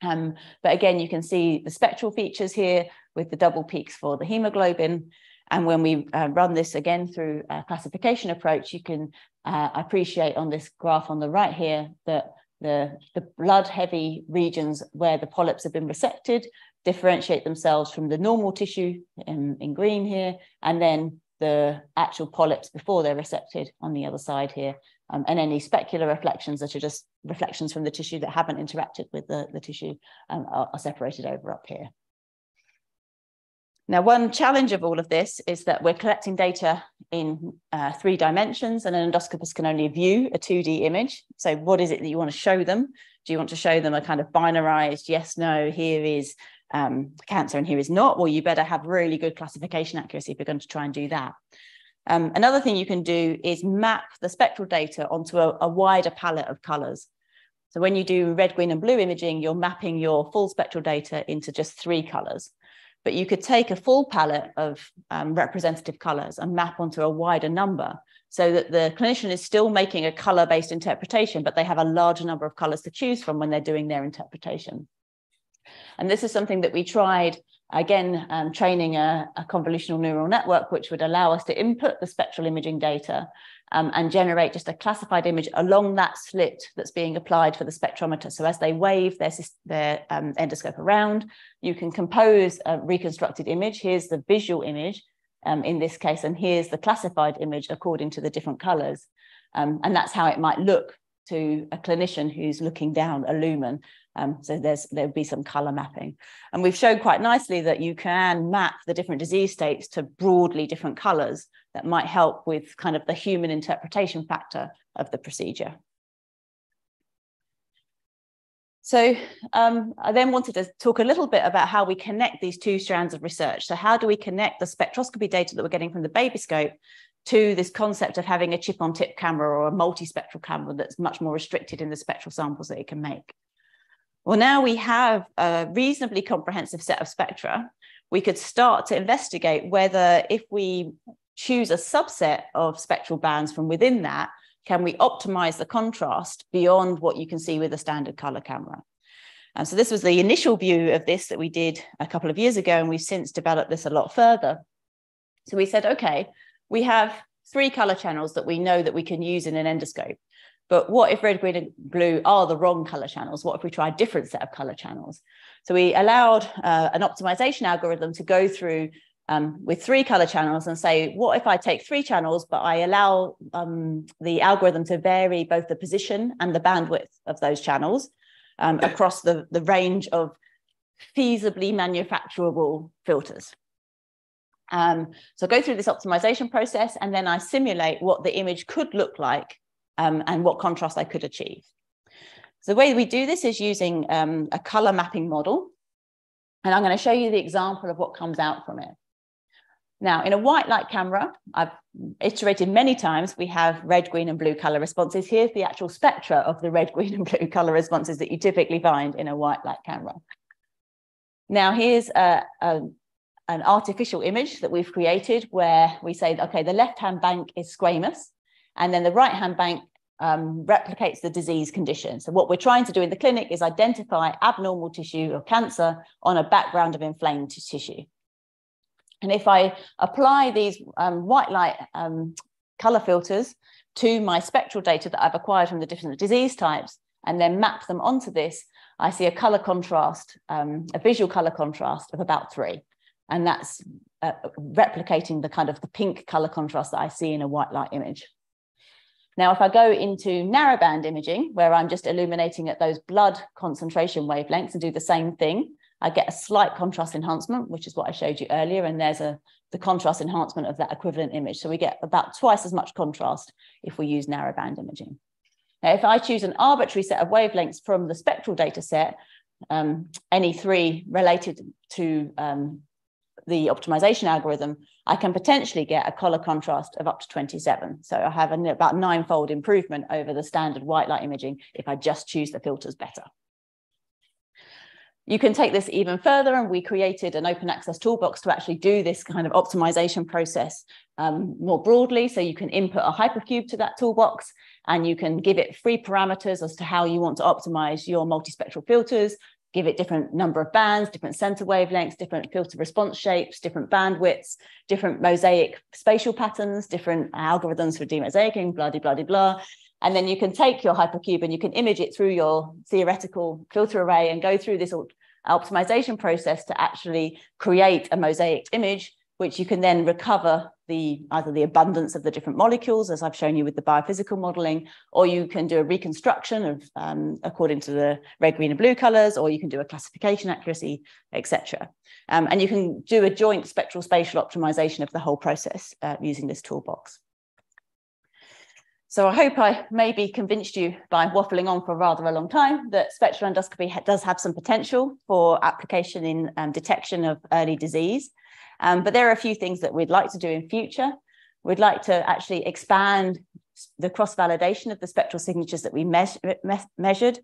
But again, you can see the spectral features here with the double peaks for the hemoglobin. And when we run this again through a classification approach, you can appreciate on this graph on the right here that the blood-heavy regions where the polyps have been resected differentiate themselves from the normal tissue in green here, and then the actual polyps before they're resected on the other side here, and any specular reflections that are just reflections from the tissue that haven't interacted with the tissue are separated over up here. Now, one challenge of all of this is that we're collecting data in 3 dimensions, and an endoscopist can only view a 2D image. So what is it that you want to show them? Do you want to show them a kind of binarized yes, no, here is cancer and here is not? Well, you better have really good classification accuracy if you're going to try and do that. Another thing you can do is map the spectral data onto a wider palette of colors. So when you do red, green, and blue imaging, you're mapping your full spectral data into just 3 colors. But you could take a full palette of representative colors and map onto a wider number so that the clinician is still making a color-based interpretation, but they have a larger number of colors to choose from when they're doing their interpretation. And this is something that we tried, again, training a convolutional neural network, which would allow us to input the spectral imaging data and generate just a classified image along that slit that's being applied for the spectrometer. So as they wave their endoscope around, you can compose a reconstructed image. Here's the visual image in this case, and here's the classified image according to the different colors. And that's how it might look to a clinician who's looking down a lumen. So there'll be some color mapping. And we've shown quite nicely that you can map the different disease states to broadly different colors that might help with kind of the human interpretation factor of the procedure. So I then wanted to talk a little bit about how we connect these 2 strands of research. So how do we connect the spectroscopy data that we're getting from the baby scope to this concept of having a chip-on-tip camera or a multispectral camera that's much more restricted in the spectral samples that it can make? Well, now we have a reasonably comprehensive set of spectra. We could start to investigate whether if we choose a subset of spectral bands from within that, can we optimize the contrast beyond what you can see with a standard color camera? And so this was the initial view of this that we did a couple of years ago, and we've since developed this a lot further. So we said, okay, we have 3 color channels that we know that we can use in an endoscope. But what if red, green, and blue are the wrong color channels? What if we try a different set of color channels? So we allowed an optimization algorithm to go through with 3 color channels and say, what if I take 3 channels, but I allow the algorithm to vary both the position and the bandwidth of those channels across the range of feasibly manufacturable filters? So go through this optimization process, and then I simulate what the image could look like and what contrast I could achieve. So the way we do this is using a color mapping model. And I'm going to show you the example of what comes out from it. Now, in a white light camera, I've iterated many times, we have red, green, and blue color responses. Here's the actual spectra of the red, green, and blue color responses that you typically find in a white light camera. Now, here's an artificial image that we've created where we say, okay, the left-hand bank is squamous, and then the right-hand bank replicates the disease condition. So what we're trying to do in the clinic is identify abnormal tissue or cancer on a background of inflamed tissue. And if I apply these white light color filters to my spectral data that I've acquired from the different disease types and then map them onto this, I see a color contrast, a visual color contrast of about 3. And that's replicating the kind of the pink color contrast that I see in a white light image. Now, if I go into narrowband imaging, where I'm just illuminating at those blood concentration wavelengths and do the same thing, I get a slight contrast enhancement, which is what I showed you earlier, and there's the contrast enhancement of that equivalent image. So we get about 2x as much contrast if we use narrowband imaging. Now, if I choose an arbitrary set of wavelengths from the spectral data set, any 3 related to the optimization algorithm, I can potentially get a color contrast of up to 27. So I have about 9-fold improvement over the standard white light imaging if I just choose the filters better. You can take this even further, and we created an open access toolbox to actually do this kind of optimization process more broadly. So you can input a hypercube to that toolbox, and you can give it free parameters as to how you want to optimize your multispectral filters, give it different number of bands, different center wavelengths, different filter response shapes, different bandwidths, different mosaic spatial patterns, different algorithms for demosaicing, blah, blah, blah, blah. And then you can take your hypercube and you can image it through your theoretical filter array and go through this optimization process to actually create a mosaic image, which you can then recover the either the abundance of the different molecules, as I've shown you with the biophysical modeling, or you can do a reconstruction of according to the red, green, and blue colors, or you can do a classification accuracy, etc. And you can do a joint spectral spatial optimization of the whole process using this toolbox. So I hope I maybe convinced you by waffling on for rather a long time that spectral endoscopy does have some potential for application in detection of early disease. But there are a few things that we'd like to do in future. We'd like to actually expand the cross-validation of the spectral signatures that we measured.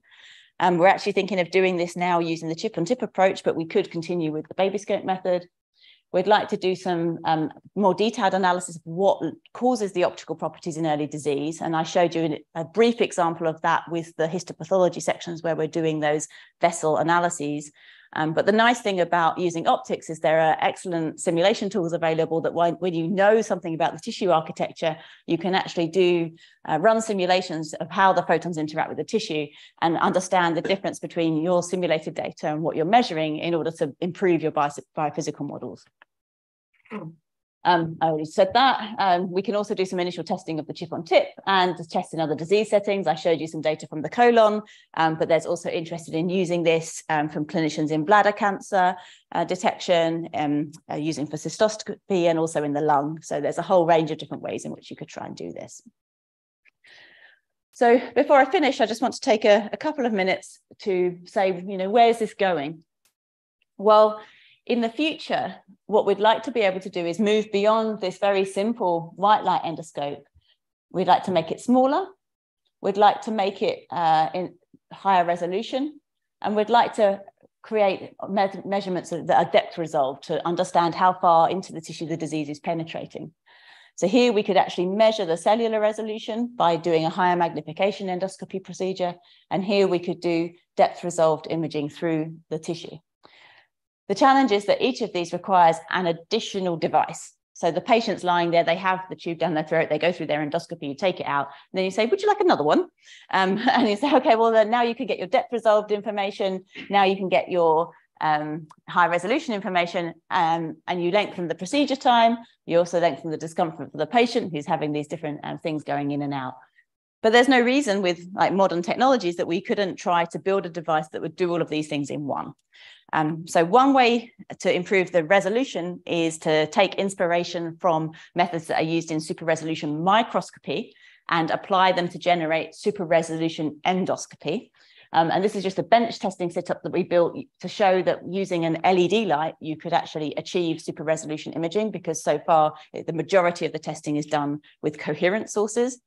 We're actually thinking of doing this now using the chip-on-chip approach, but we could continue with the baby scope method. We'd like to do some more detailed analysis of what causes the optical properties in early disease. And I showed you a brief example of that with the histopathology sections where we're doing those vessel analyses. But the nice thing about using optics is there are excellent simulation tools available that when you know something about the tissue architecture, you can actually do run simulations of how the photons interact with the tissue and understand the difference between your simulated data and what you're measuring in order to improve your biophysical models. I already said that. We can also do some initial testing of the chip-on-tip and test in other disease settings. I showed you some data from the colon, but there's also interest in using this from clinicians in bladder cancer detection, using for cystoscopy and also in the lung. So there's a whole range of different ways in which you could try and do this. So before I finish, I just want to take a couple of minutes to say, you know, where's this going? Well, in the future, what we'd like to be able to do is move beyond this very simple white light endoscope. We'd like to make it smaller. We'd like to make it in higher resolution. And we'd like to create measurements that are depth resolved to understand how far into the tissue the disease is penetrating. So here we could actually measure the cellular resolution by doing a higher magnification endoscopy procedure. And here we could do depth resolved imaging through the tissue. The challenge is that each of these requires an additional device. So the patient's lying there, they have the tube down their throat, they go through their endoscopy, you take it out, and then you say, would you like another one? And you say, okay, well, then now you can get your depth resolved information, now you can get your high resolution information, and you lengthen the procedure time, you also lengthen the discomfort for the patient who's having these different things going in and out. But there's no reason with like modern technologies that we couldn't try to build a device that would do all of these things in one. So one way to improve the resolution is to take inspiration from methods that are used in super resolution microscopy and apply them to generate super resolution endoscopy. And this is just a bench testing setup that we built to show that using an LED light, you could actually achieve super resolution imaging, because so far the majority of the testing is done with coherent sources.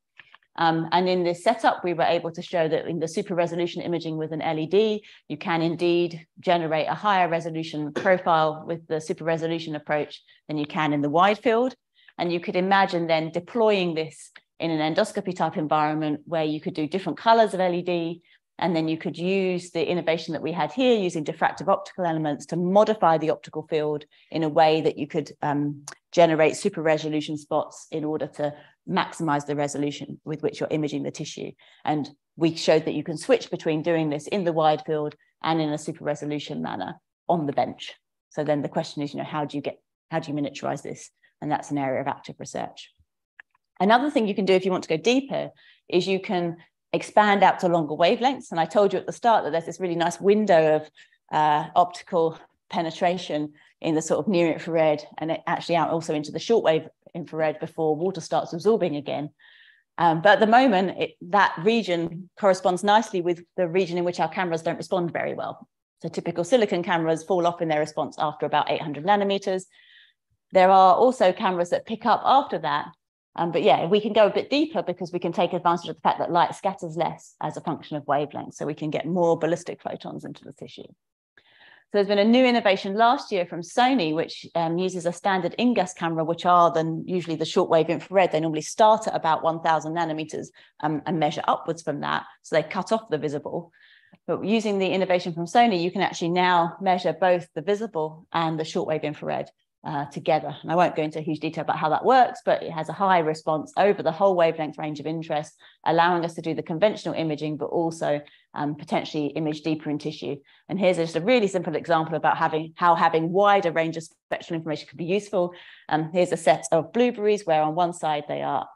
And in this setup, we were able to show that in the super resolution imaging with an LED, you can indeed generate a higher resolution profile with the super resolution approach than you can in the wide field. And you could imagine then deploying this in an endoscopy type environment where you could do different colors of LED, and then you could use the innovation that we had here using diffractive optical elements to modify the optical field in a way that you could generate super resolution spots in order to maximize the resolution with which you're imaging the tissue. And we showed that you can switch between doing this in the wide field and in a super resolution manner on the bench. So then the question is, you know, how do you miniaturize this? And that's an area of active research. Another thing you can do if you want to go deeper is you can expand out to longer wavelengths. And I told you at the start that there's this really nice window of optical penetration in the sort of near infrared and it actually out also into the short wave infrared before water starts absorbing again. But at the moment, that region corresponds nicely with the region in which our cameras don't respond very well. So typical silicon cameras fall off in their response after about 800 nanometers. There are also cameras that pick up after that. But yeah, we can go a bit deeper because we can take advantage of the fact that light scatters less as a function of wavelength. So we can get more ballistic photons into the tissue. So there's been a new innovation last year from Sony, which uses a standard InGaAs camera, which are then usually the shortwave infrared. They normally start at about 1000 nanometers and measure upwards from that. So they cut off the visible. But using the innovation from Sony, you can actually now measure both the visible and the shortwave infrared together. And I won't go into huge detail about how that works, but it has a high response over the whole wavelength range of interest, allowing us to do the conventional imaging, but also potentially image deeper in tissue. And here's just a really simple example about how having wider range of spectral information could be useful. Here's a set of blueberries where on one side they are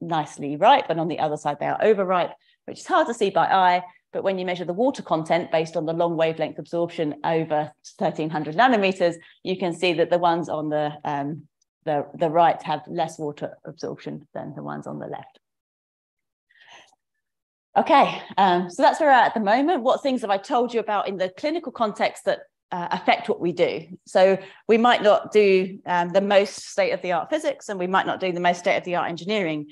nicely ripe, and on the other side they are overripe, which is hard to see by eye. But when you measure the water content based on the long wavelength absorption over 1300 nanometers, you can see that the ones on the right have less water absorption than the ones on the left. Okay, so that's where we're at the moment. What things have I told you about in the clinical context that affect what we do? So we might not do the most state-of-the-art physics, and we might not do the most state-of-the-art engineering,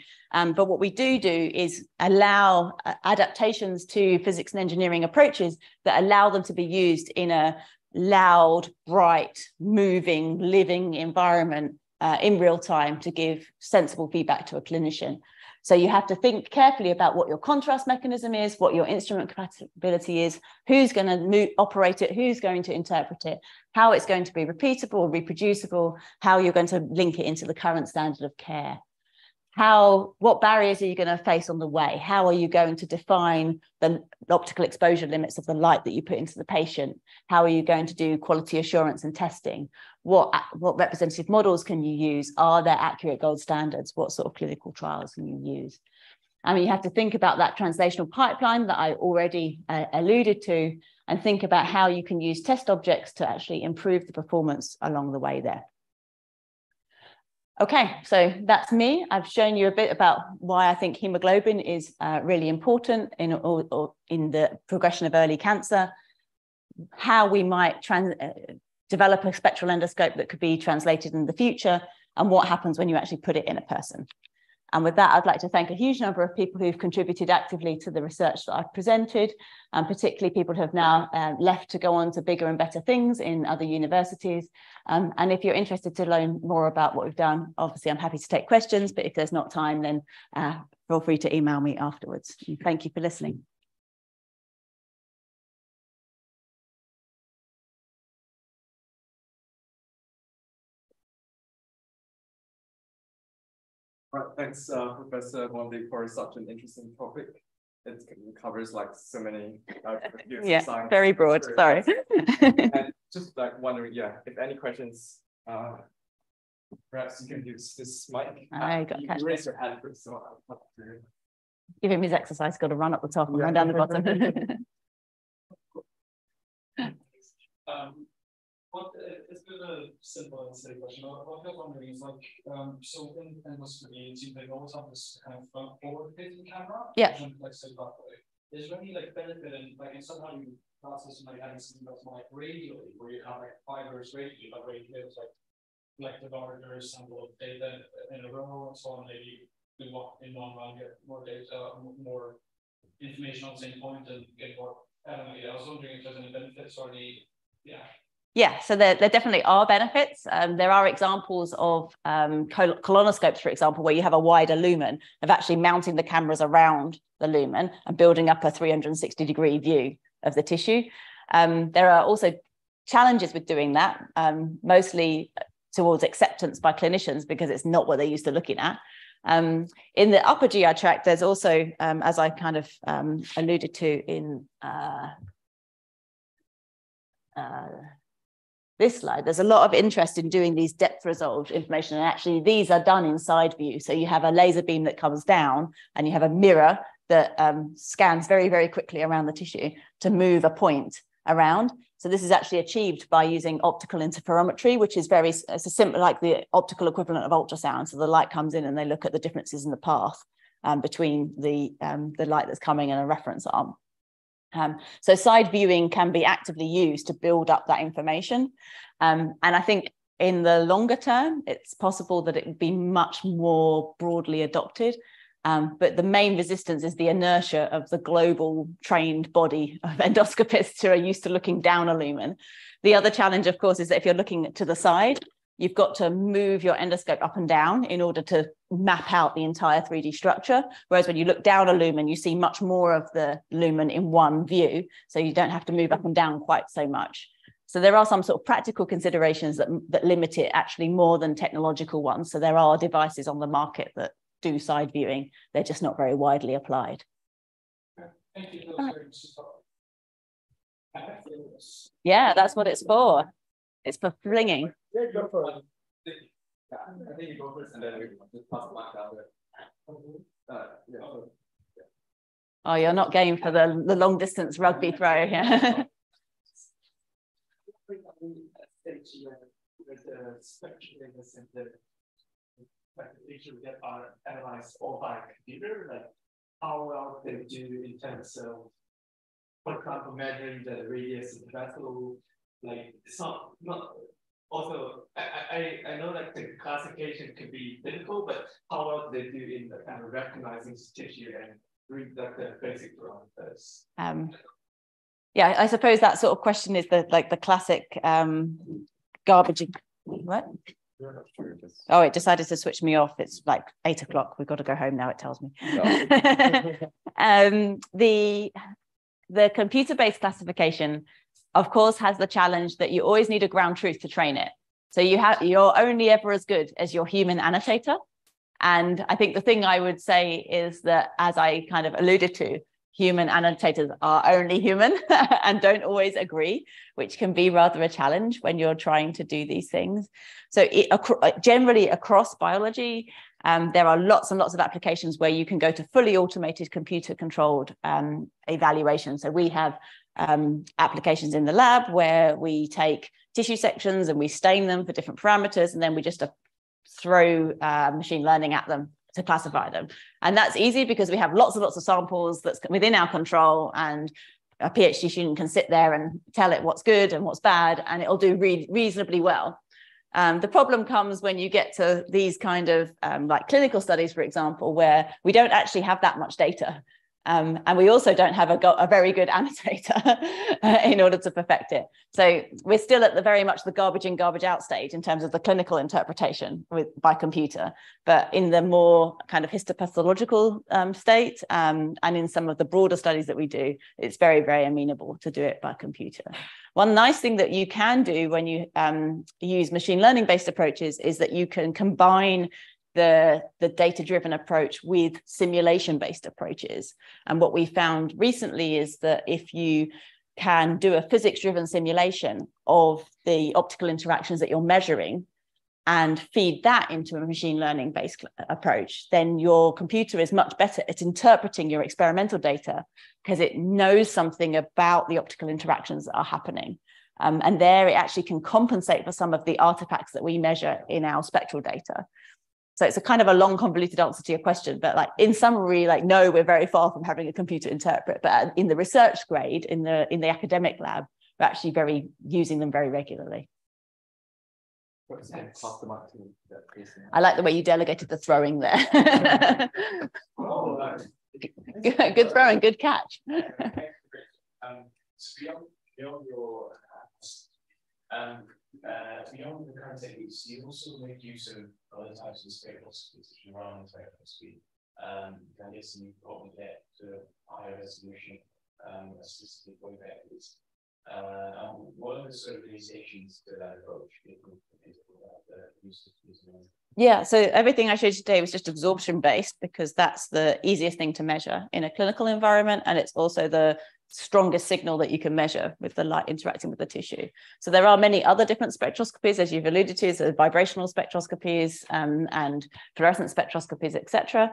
but what we do is allow adaptations to physics and engineering approaches that allow them to be used in a loud, bright, moving, living environment in real time to give sensible feedback to a clinician. So you have to think carefully about what your contrast mechanism is, what your instrument compatibility is, who's going to operate it, who's going to interpret it, how it's going to be repeatable, reproducible, how you're going to link it into the current standard of care. What barriers are you going to face on the way? How are you going to define the optical exposure limits of the light that you put into the patient? How are you going to do quality assurance and testing? What representative models can you use? Are there accurate gold standards? What sort of clinical trials can you use? I mean, you have to think about that translational pipeline that I already alluded to, and think about how you can use test objects to actually improve the performance along the way there. Okay, so that's me. I've shown you a bit about why I think hemoglobin is really important in the progression of early cancer, how we might develop a spectral endoscope that could be translated in the future, and what happens when you actually put it in a person. And with that, I'd like to thank a huge number of people who've contributed actively to the research that I've presented, and particularly people who have now left to go on to bigger and better things in other universities. And if you're interested to learn more about what we've done, obviously I'm happy to take questions, but if there's not time, then feel free to email me afterwards. And thank you for listening. Right, thanks, Professor Bohndiek, for such an interesting topic. It covers like so many fields of science. Very broad. Sorry. And just like wondering, if any questions, perhaps you can use this mic. Raise your hand first. So I'll give him his exercise. Got to run up the top and run down the bottom. It's been a simple and silly question. What I'm wondering is so in endoscopy, they always have this kind of forward facing camera. Yeah. And, so that way. Is there any benefit in somehow you process having something that's radially, where you have fibers radially, but where you have the larger sample of data in a row and so on, maybe do what in one round, get more data, more information on the same point, and get more. I was wondering if there's any benefits or any, Yeah, so there definitely are benefits. There are examples of colonoscopes, for example, where you have a wider lumen, of actually mounting the cameras around the lumen and building up a 360-degree view of the tissue. There are also challenges with doing that, mostly towards acceptance by clinicians because it's not what they're used to looking at. In the upper GI tract, there's also, as I kind of alluded to in this slide, there's a lot of interest in doing these depth resolved information, and actually these are done in side view. So you have a laser beam that comes down and you have a mirror that scans very, very quickly around the tissue to move a point around. So this is actually achieved by using optical interferometry, which is it's a simple, like the optical equivalent of ultrasound. So the light comes in and they look at the differences in the path between the light that's coming and a reference arm. So side viewing can be actively used to build up that information. And I think in the longer term, it's possible that it would be much more broadly adopted. But the main resistance is the inertia of the global trained body of endoscopists who are used to looking down a lumen. The other challenge, of course, is that if you're looking to the side, You've got to move your endoscope up and down in order to map out the entire 3D structure. Whereas when you look down a lumen, you see much more of the lumen in one view. So you don't have to move up and down quite so much. So there are some sort of practical considerations that limit it actually more than technological ones. So there are devices on the market that do side viewing. They're just not very widely applied. Thank you. Yeah, that's what it's for. It's for flinging. Yeah, go for it. I think you go first and then we just pass the mic down there. Yeah. Oh, you're not game for the long distance rugby throw, yeah. That are analyzed all by computer, like how well they do in terms of, for example, measuring the radius of the vessel. Like it's not also I know that the classification could be difficult, but how well do they do in the kind of recognizing tissue and read like the basic parameters? Yeah, I suppose that sort of question is the classic garbage. What? Oh, it decided to switch me off. It's like 8 o'clock. We've got to go home now, it tells me. No. The computer-based classification, of course, has the challenge that you always need a ground truth to train it. So you're only ever as good as your human annotator. And I think the thing I would say is that, as I kind of alluded to, human annotators are only human and don't always agree, which can be rather a challenge when you're trying to do these things. So generally across biology, there are lots and lots of applications where you can go to fully automated computer-controlled evaluation. So we have applications in the lab where we take tissue sections and we stain them for different parameters, and then we just throw machine learning at them to classify them. And that's easy because we have lots and lots of samples that's within our control, and a PhD student can sit there and tell it what's good and what's bad, and it'll do reasonably well. The problem comes when you get to these kind of like clinical studies, for example, where we don't actually have that much data. And we also don't have a very good annotator in order to perfect it. So we're still at the very much the garbage in, garbage out stage in terms of the clinical interpretation by computer. But in the more kind of histopathological state and in some of the broader studies that we do, it's very, very amenable to do it by computer. One nice thing that you can do when you use machine learning-based approaches is that you can combine the data-driven approach with simulation-based approaches. And what we found recently is that if you can do a physics-driven simulation of the optical interactions that you're measuring and feed that into a machine learning-based approach, then your computer is much better at interpreting your experimental data because it knows something about the optical interactions that are happening. And there it actually can compensate for some of the artifacts that we measure in our spectral data. So it's a kind of a long, convoluted answer to your question, but like in summary, like no, we're very far from having a computer interpret. But in the research grade, in the academic lab, we're actually using them very regularly. I like the way you delegated the throwing there. Oh, good throw and good catch. Beyond the current techniques, you also make use of other types of spectroscopy, such as Raman spectroscopy. I guess you probably get to higher resolution assisted by vectors. What are the sort of limitations to that approach? Yeah, so everything I showed you today was just absorption-based because that's the easiest thing to measure in a clinical environment, and it's also the strongest signal that you can measure with the light interacting with the tissue. So there are many other different spectroscopies, as you've alluded to, so vibrational spectroscopies and fluorescent spectroscopies, etc.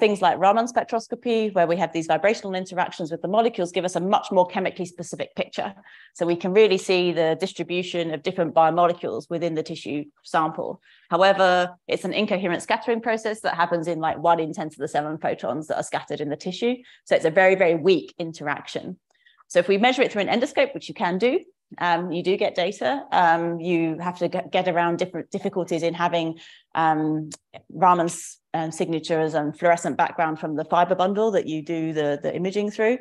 Things like Raman spectroscopy, where we have these vibrational interactions with the molecules, give us a much more chemically specific picture. So we can really see the distribution of different biomolecules within the tissue sample. However, it's an incoherent scattering process that happens in like 1 in 10⁷ photons that are scattered in the tissue. So it's a very, very weak interaction. So if we measure it through an endoscope, which you can do, you do get data. You have to get around different difficulties in having Raman's signatures and fluorescent background from the fiber bundle that you do the imaging through.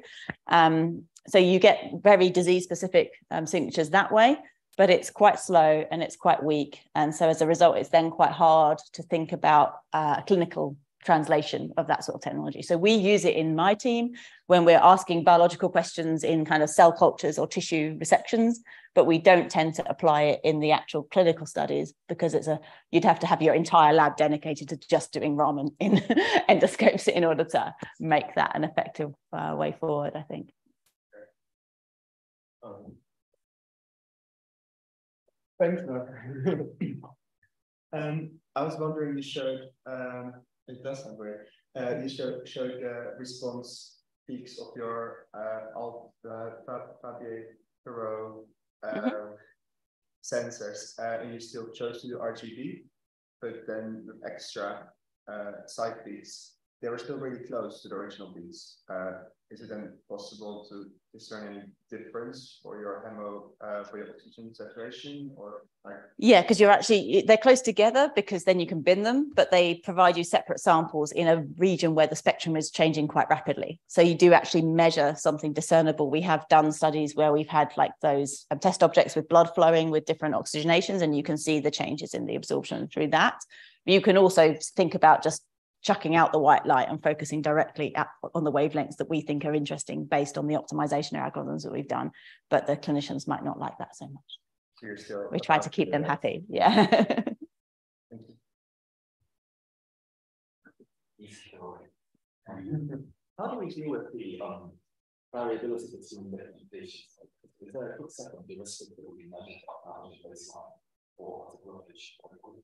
So you get very disease-specific signatures that way. but it's quite slow and it's quite weak. And so as a result, it's then quite hard to think about clinical translation of that sort of technology. So we use it in my team when we're asking biological questions in kind of cell cultures or tissue resections, but we don't tend to apply it in the actual clinical studies because it's you'd have to have your entire lab dedicated to just doing Raman in endoscopes in order to make that an effective way forward, I think. Thanks, Mark. I was wondering, you showed it does not work. You showed the response peaks of your Fabier-Perot sensors, and you still chose to do RGB, but then with extra side peaks, they were still really close to the original peaks. Is it then possible to discern any difference for your for your oxygen saturation or like? Yeah, because you're actually, they're close together because then you can bin them, but they provide you separate samples in a region where the spectrum is changing quite rapidly. So you do actually measure something discernible. We have done studies where we've had like those test objects with blood flowing with different oxygenations, and you can see the changes in the absorption through that. You can also think about just chucking out the white light and focusing directly on the wavelengths that we think are interesting based on the optimization algorithms that we've done, but the clinicians might not like that so much. So you're still, we try to keep them happy, yeah. Thank you. How do we deal with the variability between the patients? Is there a quick second the risk that we measure the baseline or the rubbish or the group?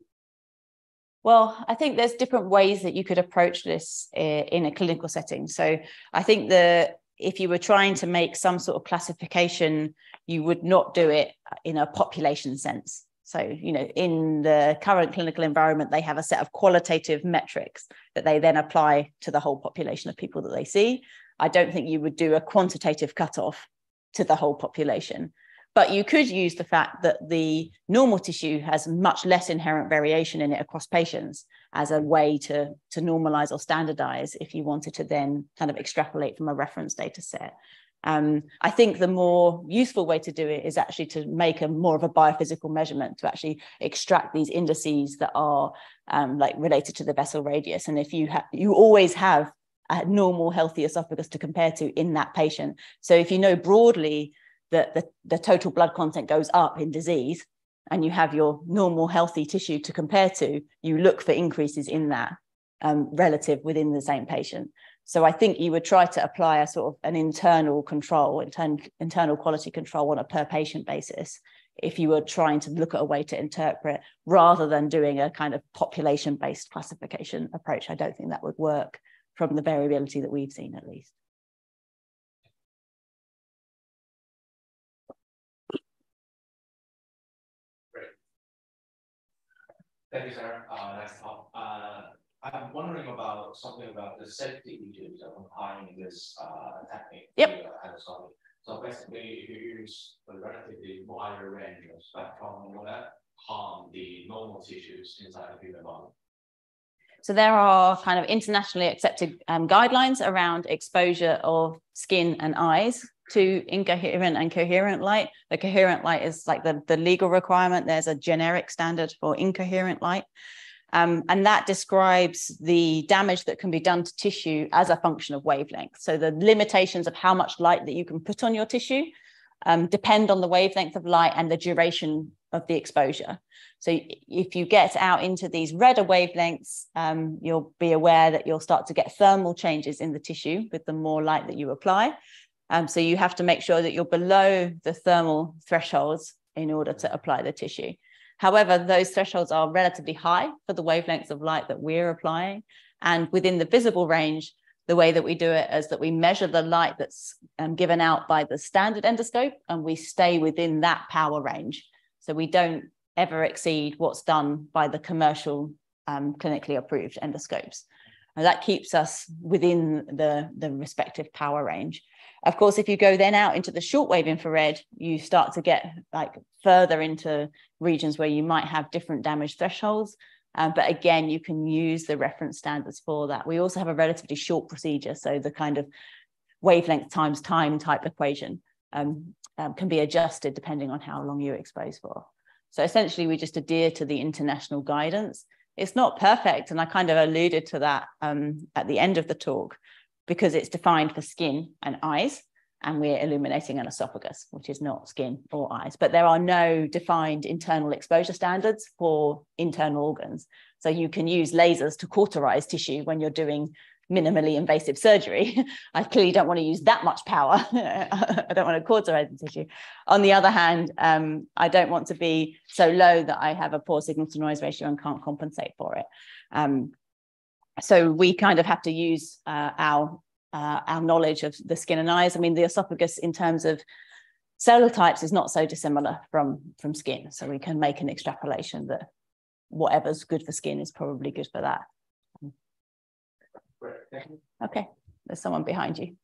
Well, I think there's different ways that you could approach this in a clinical setting. So I think that if you were trying to make some sort of classification, you would not do it in a population sense. So, you know, in the current clinical environment, they have a set of qualitative metrics that they then apply to the whole population of people that they see. I don't think you would do a quantitative cutoff to the whole population. But you could use the fact that the normal tissue has much less inherent variation in it across patients as a way to normalize or standardize if you wanted to then kind of extrapolate from a reference data set. I think the more useful way to do it is actually to make more of a biophysical measurement to actually extract these indices that are like related to the vessel radius. And if you always have a normal healthy esophagus to compare to in that patient. So if you know broadly that the total blood content goes up in disease and you have your normal healthy tissue to compare to, you look for increases in that relative within the same patient. So I think you would try to apply a sort of an internal control, internal quality control on a per patient basis if you were trying to look at a way to interpret rather than doing a kind of population-based classification approach. I don't think that would work from the variability that we've seen at least. Thank you, Sarah. Nice talk. I'm wondering about something about the safety issues that we're applying this technique. Yep. So basically, if you use a relatively wider range of spectrum, will that harm the normal tissues inside the human body? So there are kind of internationally accepted guidelines around exposure of skin and eyes to incoherent and coherent light. The coherent light is like the legal requirement. There's a generic standard for incoherent light. And that describes the damage that can be done to tissue as a function of wavelength. So the limitations of how much light that you can put on your tissue depend on the wavelength of light and the duration of the exposure. So if you get out into these redder wavelengths, you'll be aware that you'll start to get thermal changes in the tissue with the more light that you apply. So you have to make sure that you're below the thermal thresholds in order to apply the tissue. However, those thresholds are relatively high for the wavelengths of light that we're applying. And within the visible range, the way that we do it is that we measure the light that's given out by the standard endoscope, and we stay within that power range. So we don't ever exceed what's done by the commercial clinically approved endoscopes. And that keeps us within the respective power range. Of course, if you go then out into the shortwave infrared, you start to get like further into regions where you might have different damage thresholds. But again, you can use the reference standards for that. We also have a relatively short procedure. So the kind of wavelength times time type equation can be adjusted depending on how long you're exposed for. So essentially, we just adhere to the international guidance. It's not perfect, and I kind of alluded to that at the end of the talk, because it's defined for skin and eyes, and we're illuminating an esophagus, which is not skin or eyes. But there are no defined internal exposure standards for internal organs. So you can use lasers to cauterize tissue when you're doing minimally invasive surgery. I clearly don't want to use that much power. I don't want to cauterize the tissue. On the other hand, I don't want to be so low that I have a poor signal to noise ratio and can't compensate for it. So we kind of have to use our knowledge of the skin and eyes. I mean, the esophagus in terms of cellular types is not so dissimilar from skin. So we can make an extrapolation that whatever's good for skin is probably good for that. Okay, there's someone behind you.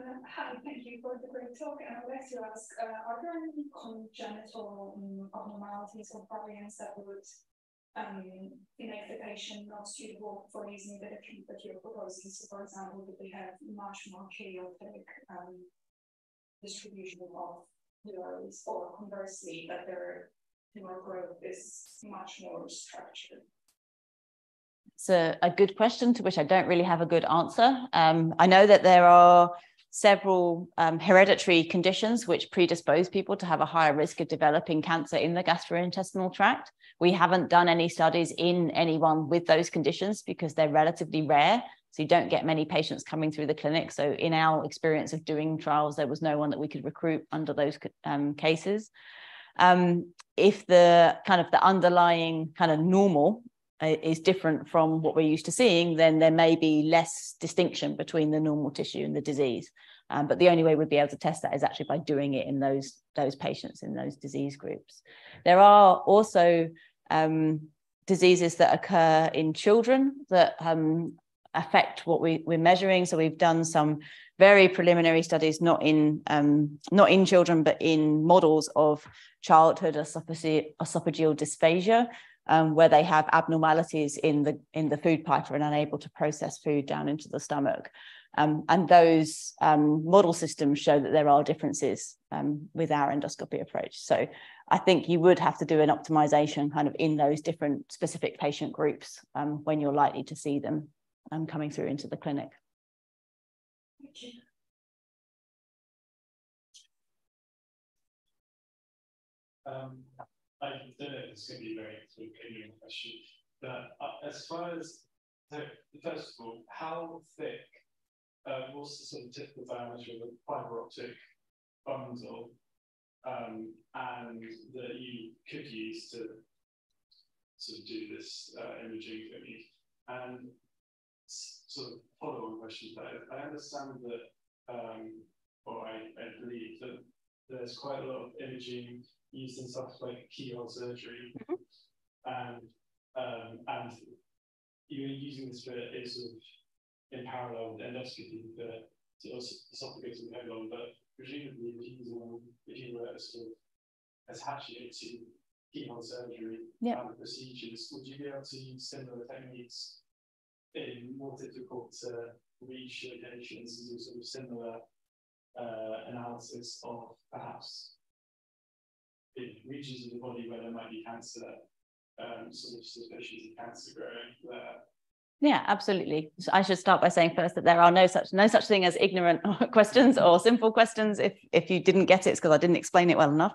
Hi, thank you for the great talk. And I'd like to ask, are there any congenital abnormalities or variants that would make the patient not suitable for using the treatment that you're proposing? So, for example, that they have much more chaotic distribution of tumors, or conversely, that their tumor growth is much more structured? It's a good question to which I don't really have a good answer. I know that there are several hereditary conditions which predispose people to have a higher risk of developing cancer in the gastrointestinal tract. We haven't done any studies in anyone with those conditions because they're relatively rare. So you don't get many patients coming through the clinic. So in our experience of doing trials, there was no one that we could recruit under those cases. If the kind of the underlying kind of normal is different from what we're used to seeing, then there may be less distinction between the normal tissue and the disease. But the only way we'd be able to test that is actually by doing it in those patients in those disease groups. There are also diseases that occur in children that affect what we're measuring. So we've done some very preliminary studies, not in children, but in models of childhood esophageal dysphagia, where they have abnormalities in the food pipe and unable to process food down into the stomach. And those model systems show that there are differences with our endoscopy approach. So I think you would have to do an optimization kind of in those different specific patient groups when you're likely to see them coming through into the clinic. Thank you. I don't know if this is going to be a very opinion question, but as far as, so first of all, how thick, what's the sort of typical diameter of a fibre optic bundle and that you could use to sort of do this imaging thing? And sort of follow-on question, but I understand that, or I believe that there's quite a lot of imaging used in stuff like keyhole surgery, and you're using this for sort of in parallel with endoscopy for esophagus and colon, but presumably if you were sort of attaching it to keyhole surgery and the procedures, would you be able to use similar techniques in more difficult to reach locations and do sort of similar analysis of perhaps in regions of the body where there might be cancer, sort of suspicions of cancer growing there? Yeah, absolutely. So I should start by saying first that there are no such thing as ignorant questions or simple questions. If you didn't get it, it's because I didn't explain it well enough.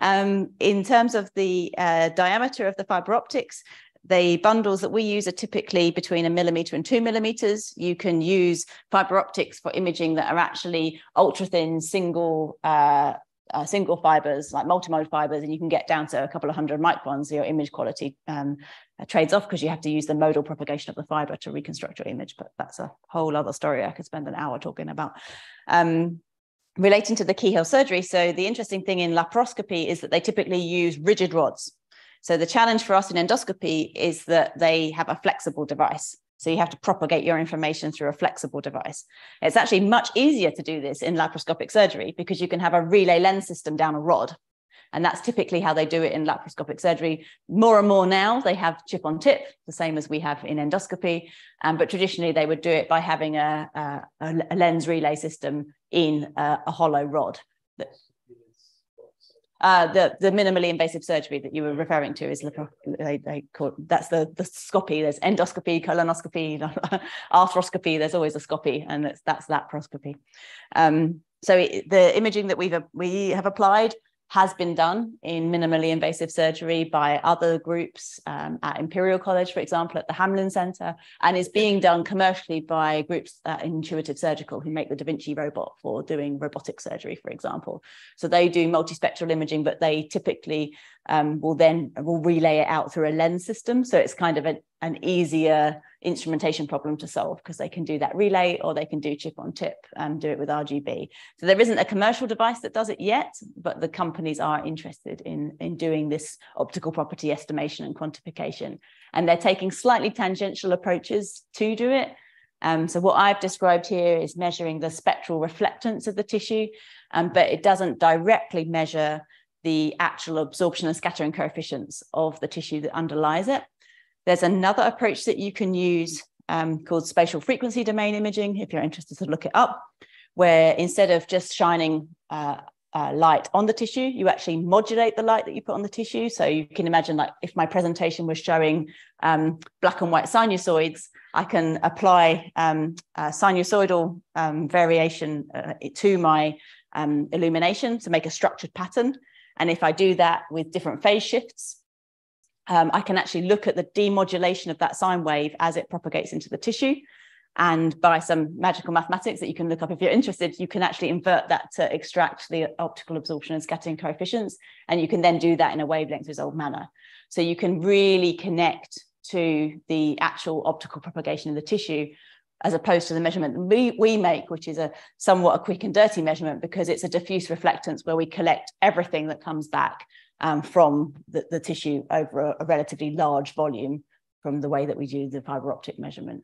In terms of the diameter of the fibre optics, the bundles that we use are typically between 1 millimetre and 2 millimetres. You can use fibre optics for imaging that are actually ultra thin, single fibres, like multimode fibres, and you can get down to a couple of hundred microns. So your image quality trades off because you have to use the modal propagation of the fibre to reconstruct your image. But that's a whole other story I could spend an hour talking about. Relating to the keyhole surgery, so the interesting thing in laparoscopy is that they typically use rigid rods. So the challenge for us in endoscopy is that they have a flexible device. So you have to propagate your information through a flexible device. It's actually much easier to do this in laparoscopic surgery because you can have a relay lens system down a rod. And that's typically how they do it in laparoscopic surgery. More and more now, they have chip on tip, the same as we have in endoscopy. But traditionally, they would do it by having a lens relay system in a hollow rod. The minimally invasive surgery that you were referring to is they call, that's the scopy. There's endoscopy, colonoscopy, arthroscopy. There's always a scopy, and that's laparoscopy. So the imaging that we have applied has been done in minimally invasive surgery by other groups at Imperial College, for example, at the Hamlin Center, and is being done commercially by groups at Intuitive Surgical, who make the Da Vinci robot for doing robotic surgery, for example. So they do multispectral imaging, but they typically will relay it out through a lens system. So it's kind of an easier instrumentation problem to solve, because they can do that relay, or they can do chip on tip and do it with RGB. So there isn't a commercial device that does it yet, but the companies are interested in doing this optical property estimation and quantification. And they're taking slightly tangential approaches to do it. So what I've described here is measuring the spectral reflectance of the tissue, but it doesn't directly measure the actual absorption and scattering coefficients of the tissue that underlies it. There's another approach that you can use called spatial frequency domain imaging, if you're interested to look it up, where instead of just shining light on the tissue, you actually modulate the light that you put on the tissue. So you can imagine, like, if my presentation was showing black and white sinusoids, I can apply sinusoidal variation to my illumination to make a structured pattern. And if I do that with different phase shifts, I can actually look at the demodulation of that sine wave as it propagates into the tissue. And by some magical mathematics that you can look up if you're interested, you can actually invert that to extract the optical absorption and scattering coefficients. And you can then do that in a wavelength resolved manner. So you can really connect to the actual optical propagation of the tissue, as opposed to the measurement we make, which is somewhat a quick and dirty measurement, because it's a diffuse reflectance where we collect everything that comes back from the tissue over a relatively large volume from the way that we do the fiber optic measurement.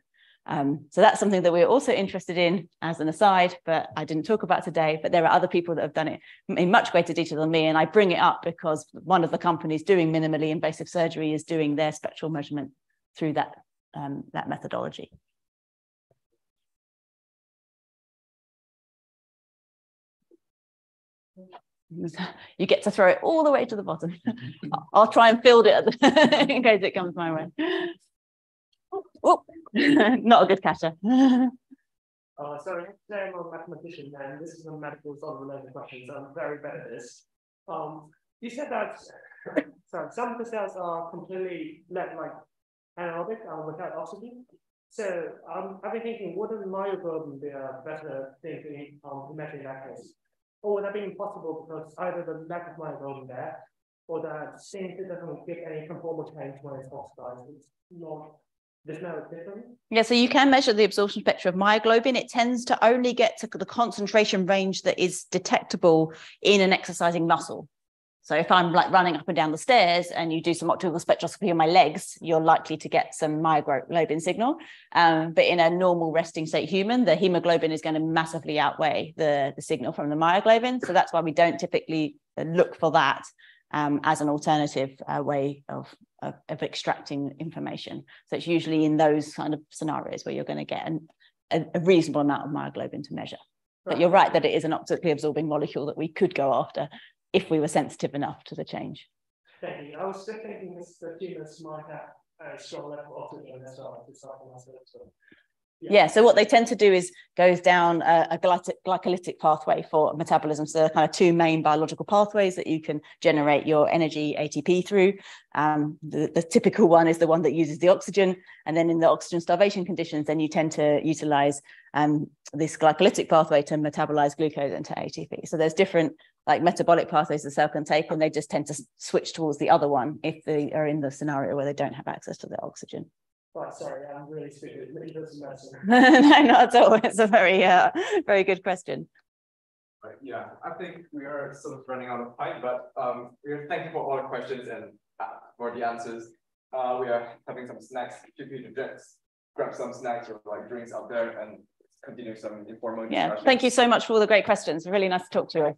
So that's something that we're also interested in as an aside, but I didn't talk about today, but there are other people that have done it in much greater detail than me. And I bring it up because one of the companies doing minimally invasive surgery is doing their spectral measurement through that methodology. You get to throw it all the way to the bottom. I'll try and field it in case it comes my way. Oh, not a good catcher. Sorry, I'm a mathematician, and this is a mathematical solver-related question, so I'm very bad at this. You said that some of the cells are completely like anaerobic without oxygen. So I've been thinking, wouldn't myoglobin be a better thing to eat imagine that case? Or would that be impossible because either the lack of myoglobin there, or that since it doesn't give any conformal change when it's oxidized, it's not, there's no difference? Yeah, so you can measure the absorption spectra of myoglobin. It tends to only get to the concentration range that is detectable in an exercising muscle. So if I'm like running up and down the stairs and you do some optical spectroscopy on my legs, you're likely to get some myoglobin signal. But in a normal resting state human, the hemoglobin is going to massively outweigh the signal from the myoglobin. So that's why we don't typically look for that as an alternative way of extracting information. So it's usually in those kind of scenarios where you're going to get a reasonable amount of myoglobin to measure. Right. But you're right that it is an optically absorbing molecule that we could go after, if we were sensitive enough to the change. Thank you. I was just thinking the humans might have a strong level of oxygen as well. Yeah, so what they tend to do is goes down a glycolytic pathway for metabolism. So there are kind of two main biological pathways that you can generate your energy ATP through. The typical one is the one that uses the oxygen. And then in the oxygen starvation conditions, then you tend to utilize this glycolytic pathway to metabolize glucose into ATP. So there's different like metabolic pathways the cell can take, and they just tend to switch towards the other one if they are in the scenario where they don't have access to the oxygen. Right, sorry, I'm really stupid. No, not at all. It's a very, very good question. Right, yeah, I think we are sort of running out of time, but we're thankful for all the questions and for the answers. We are having some snacks. Feel free to grab some snacks or like drinks out there and continue some informal discussion. Yeah, thank you so much for all the great questions. Really nice to talk to you.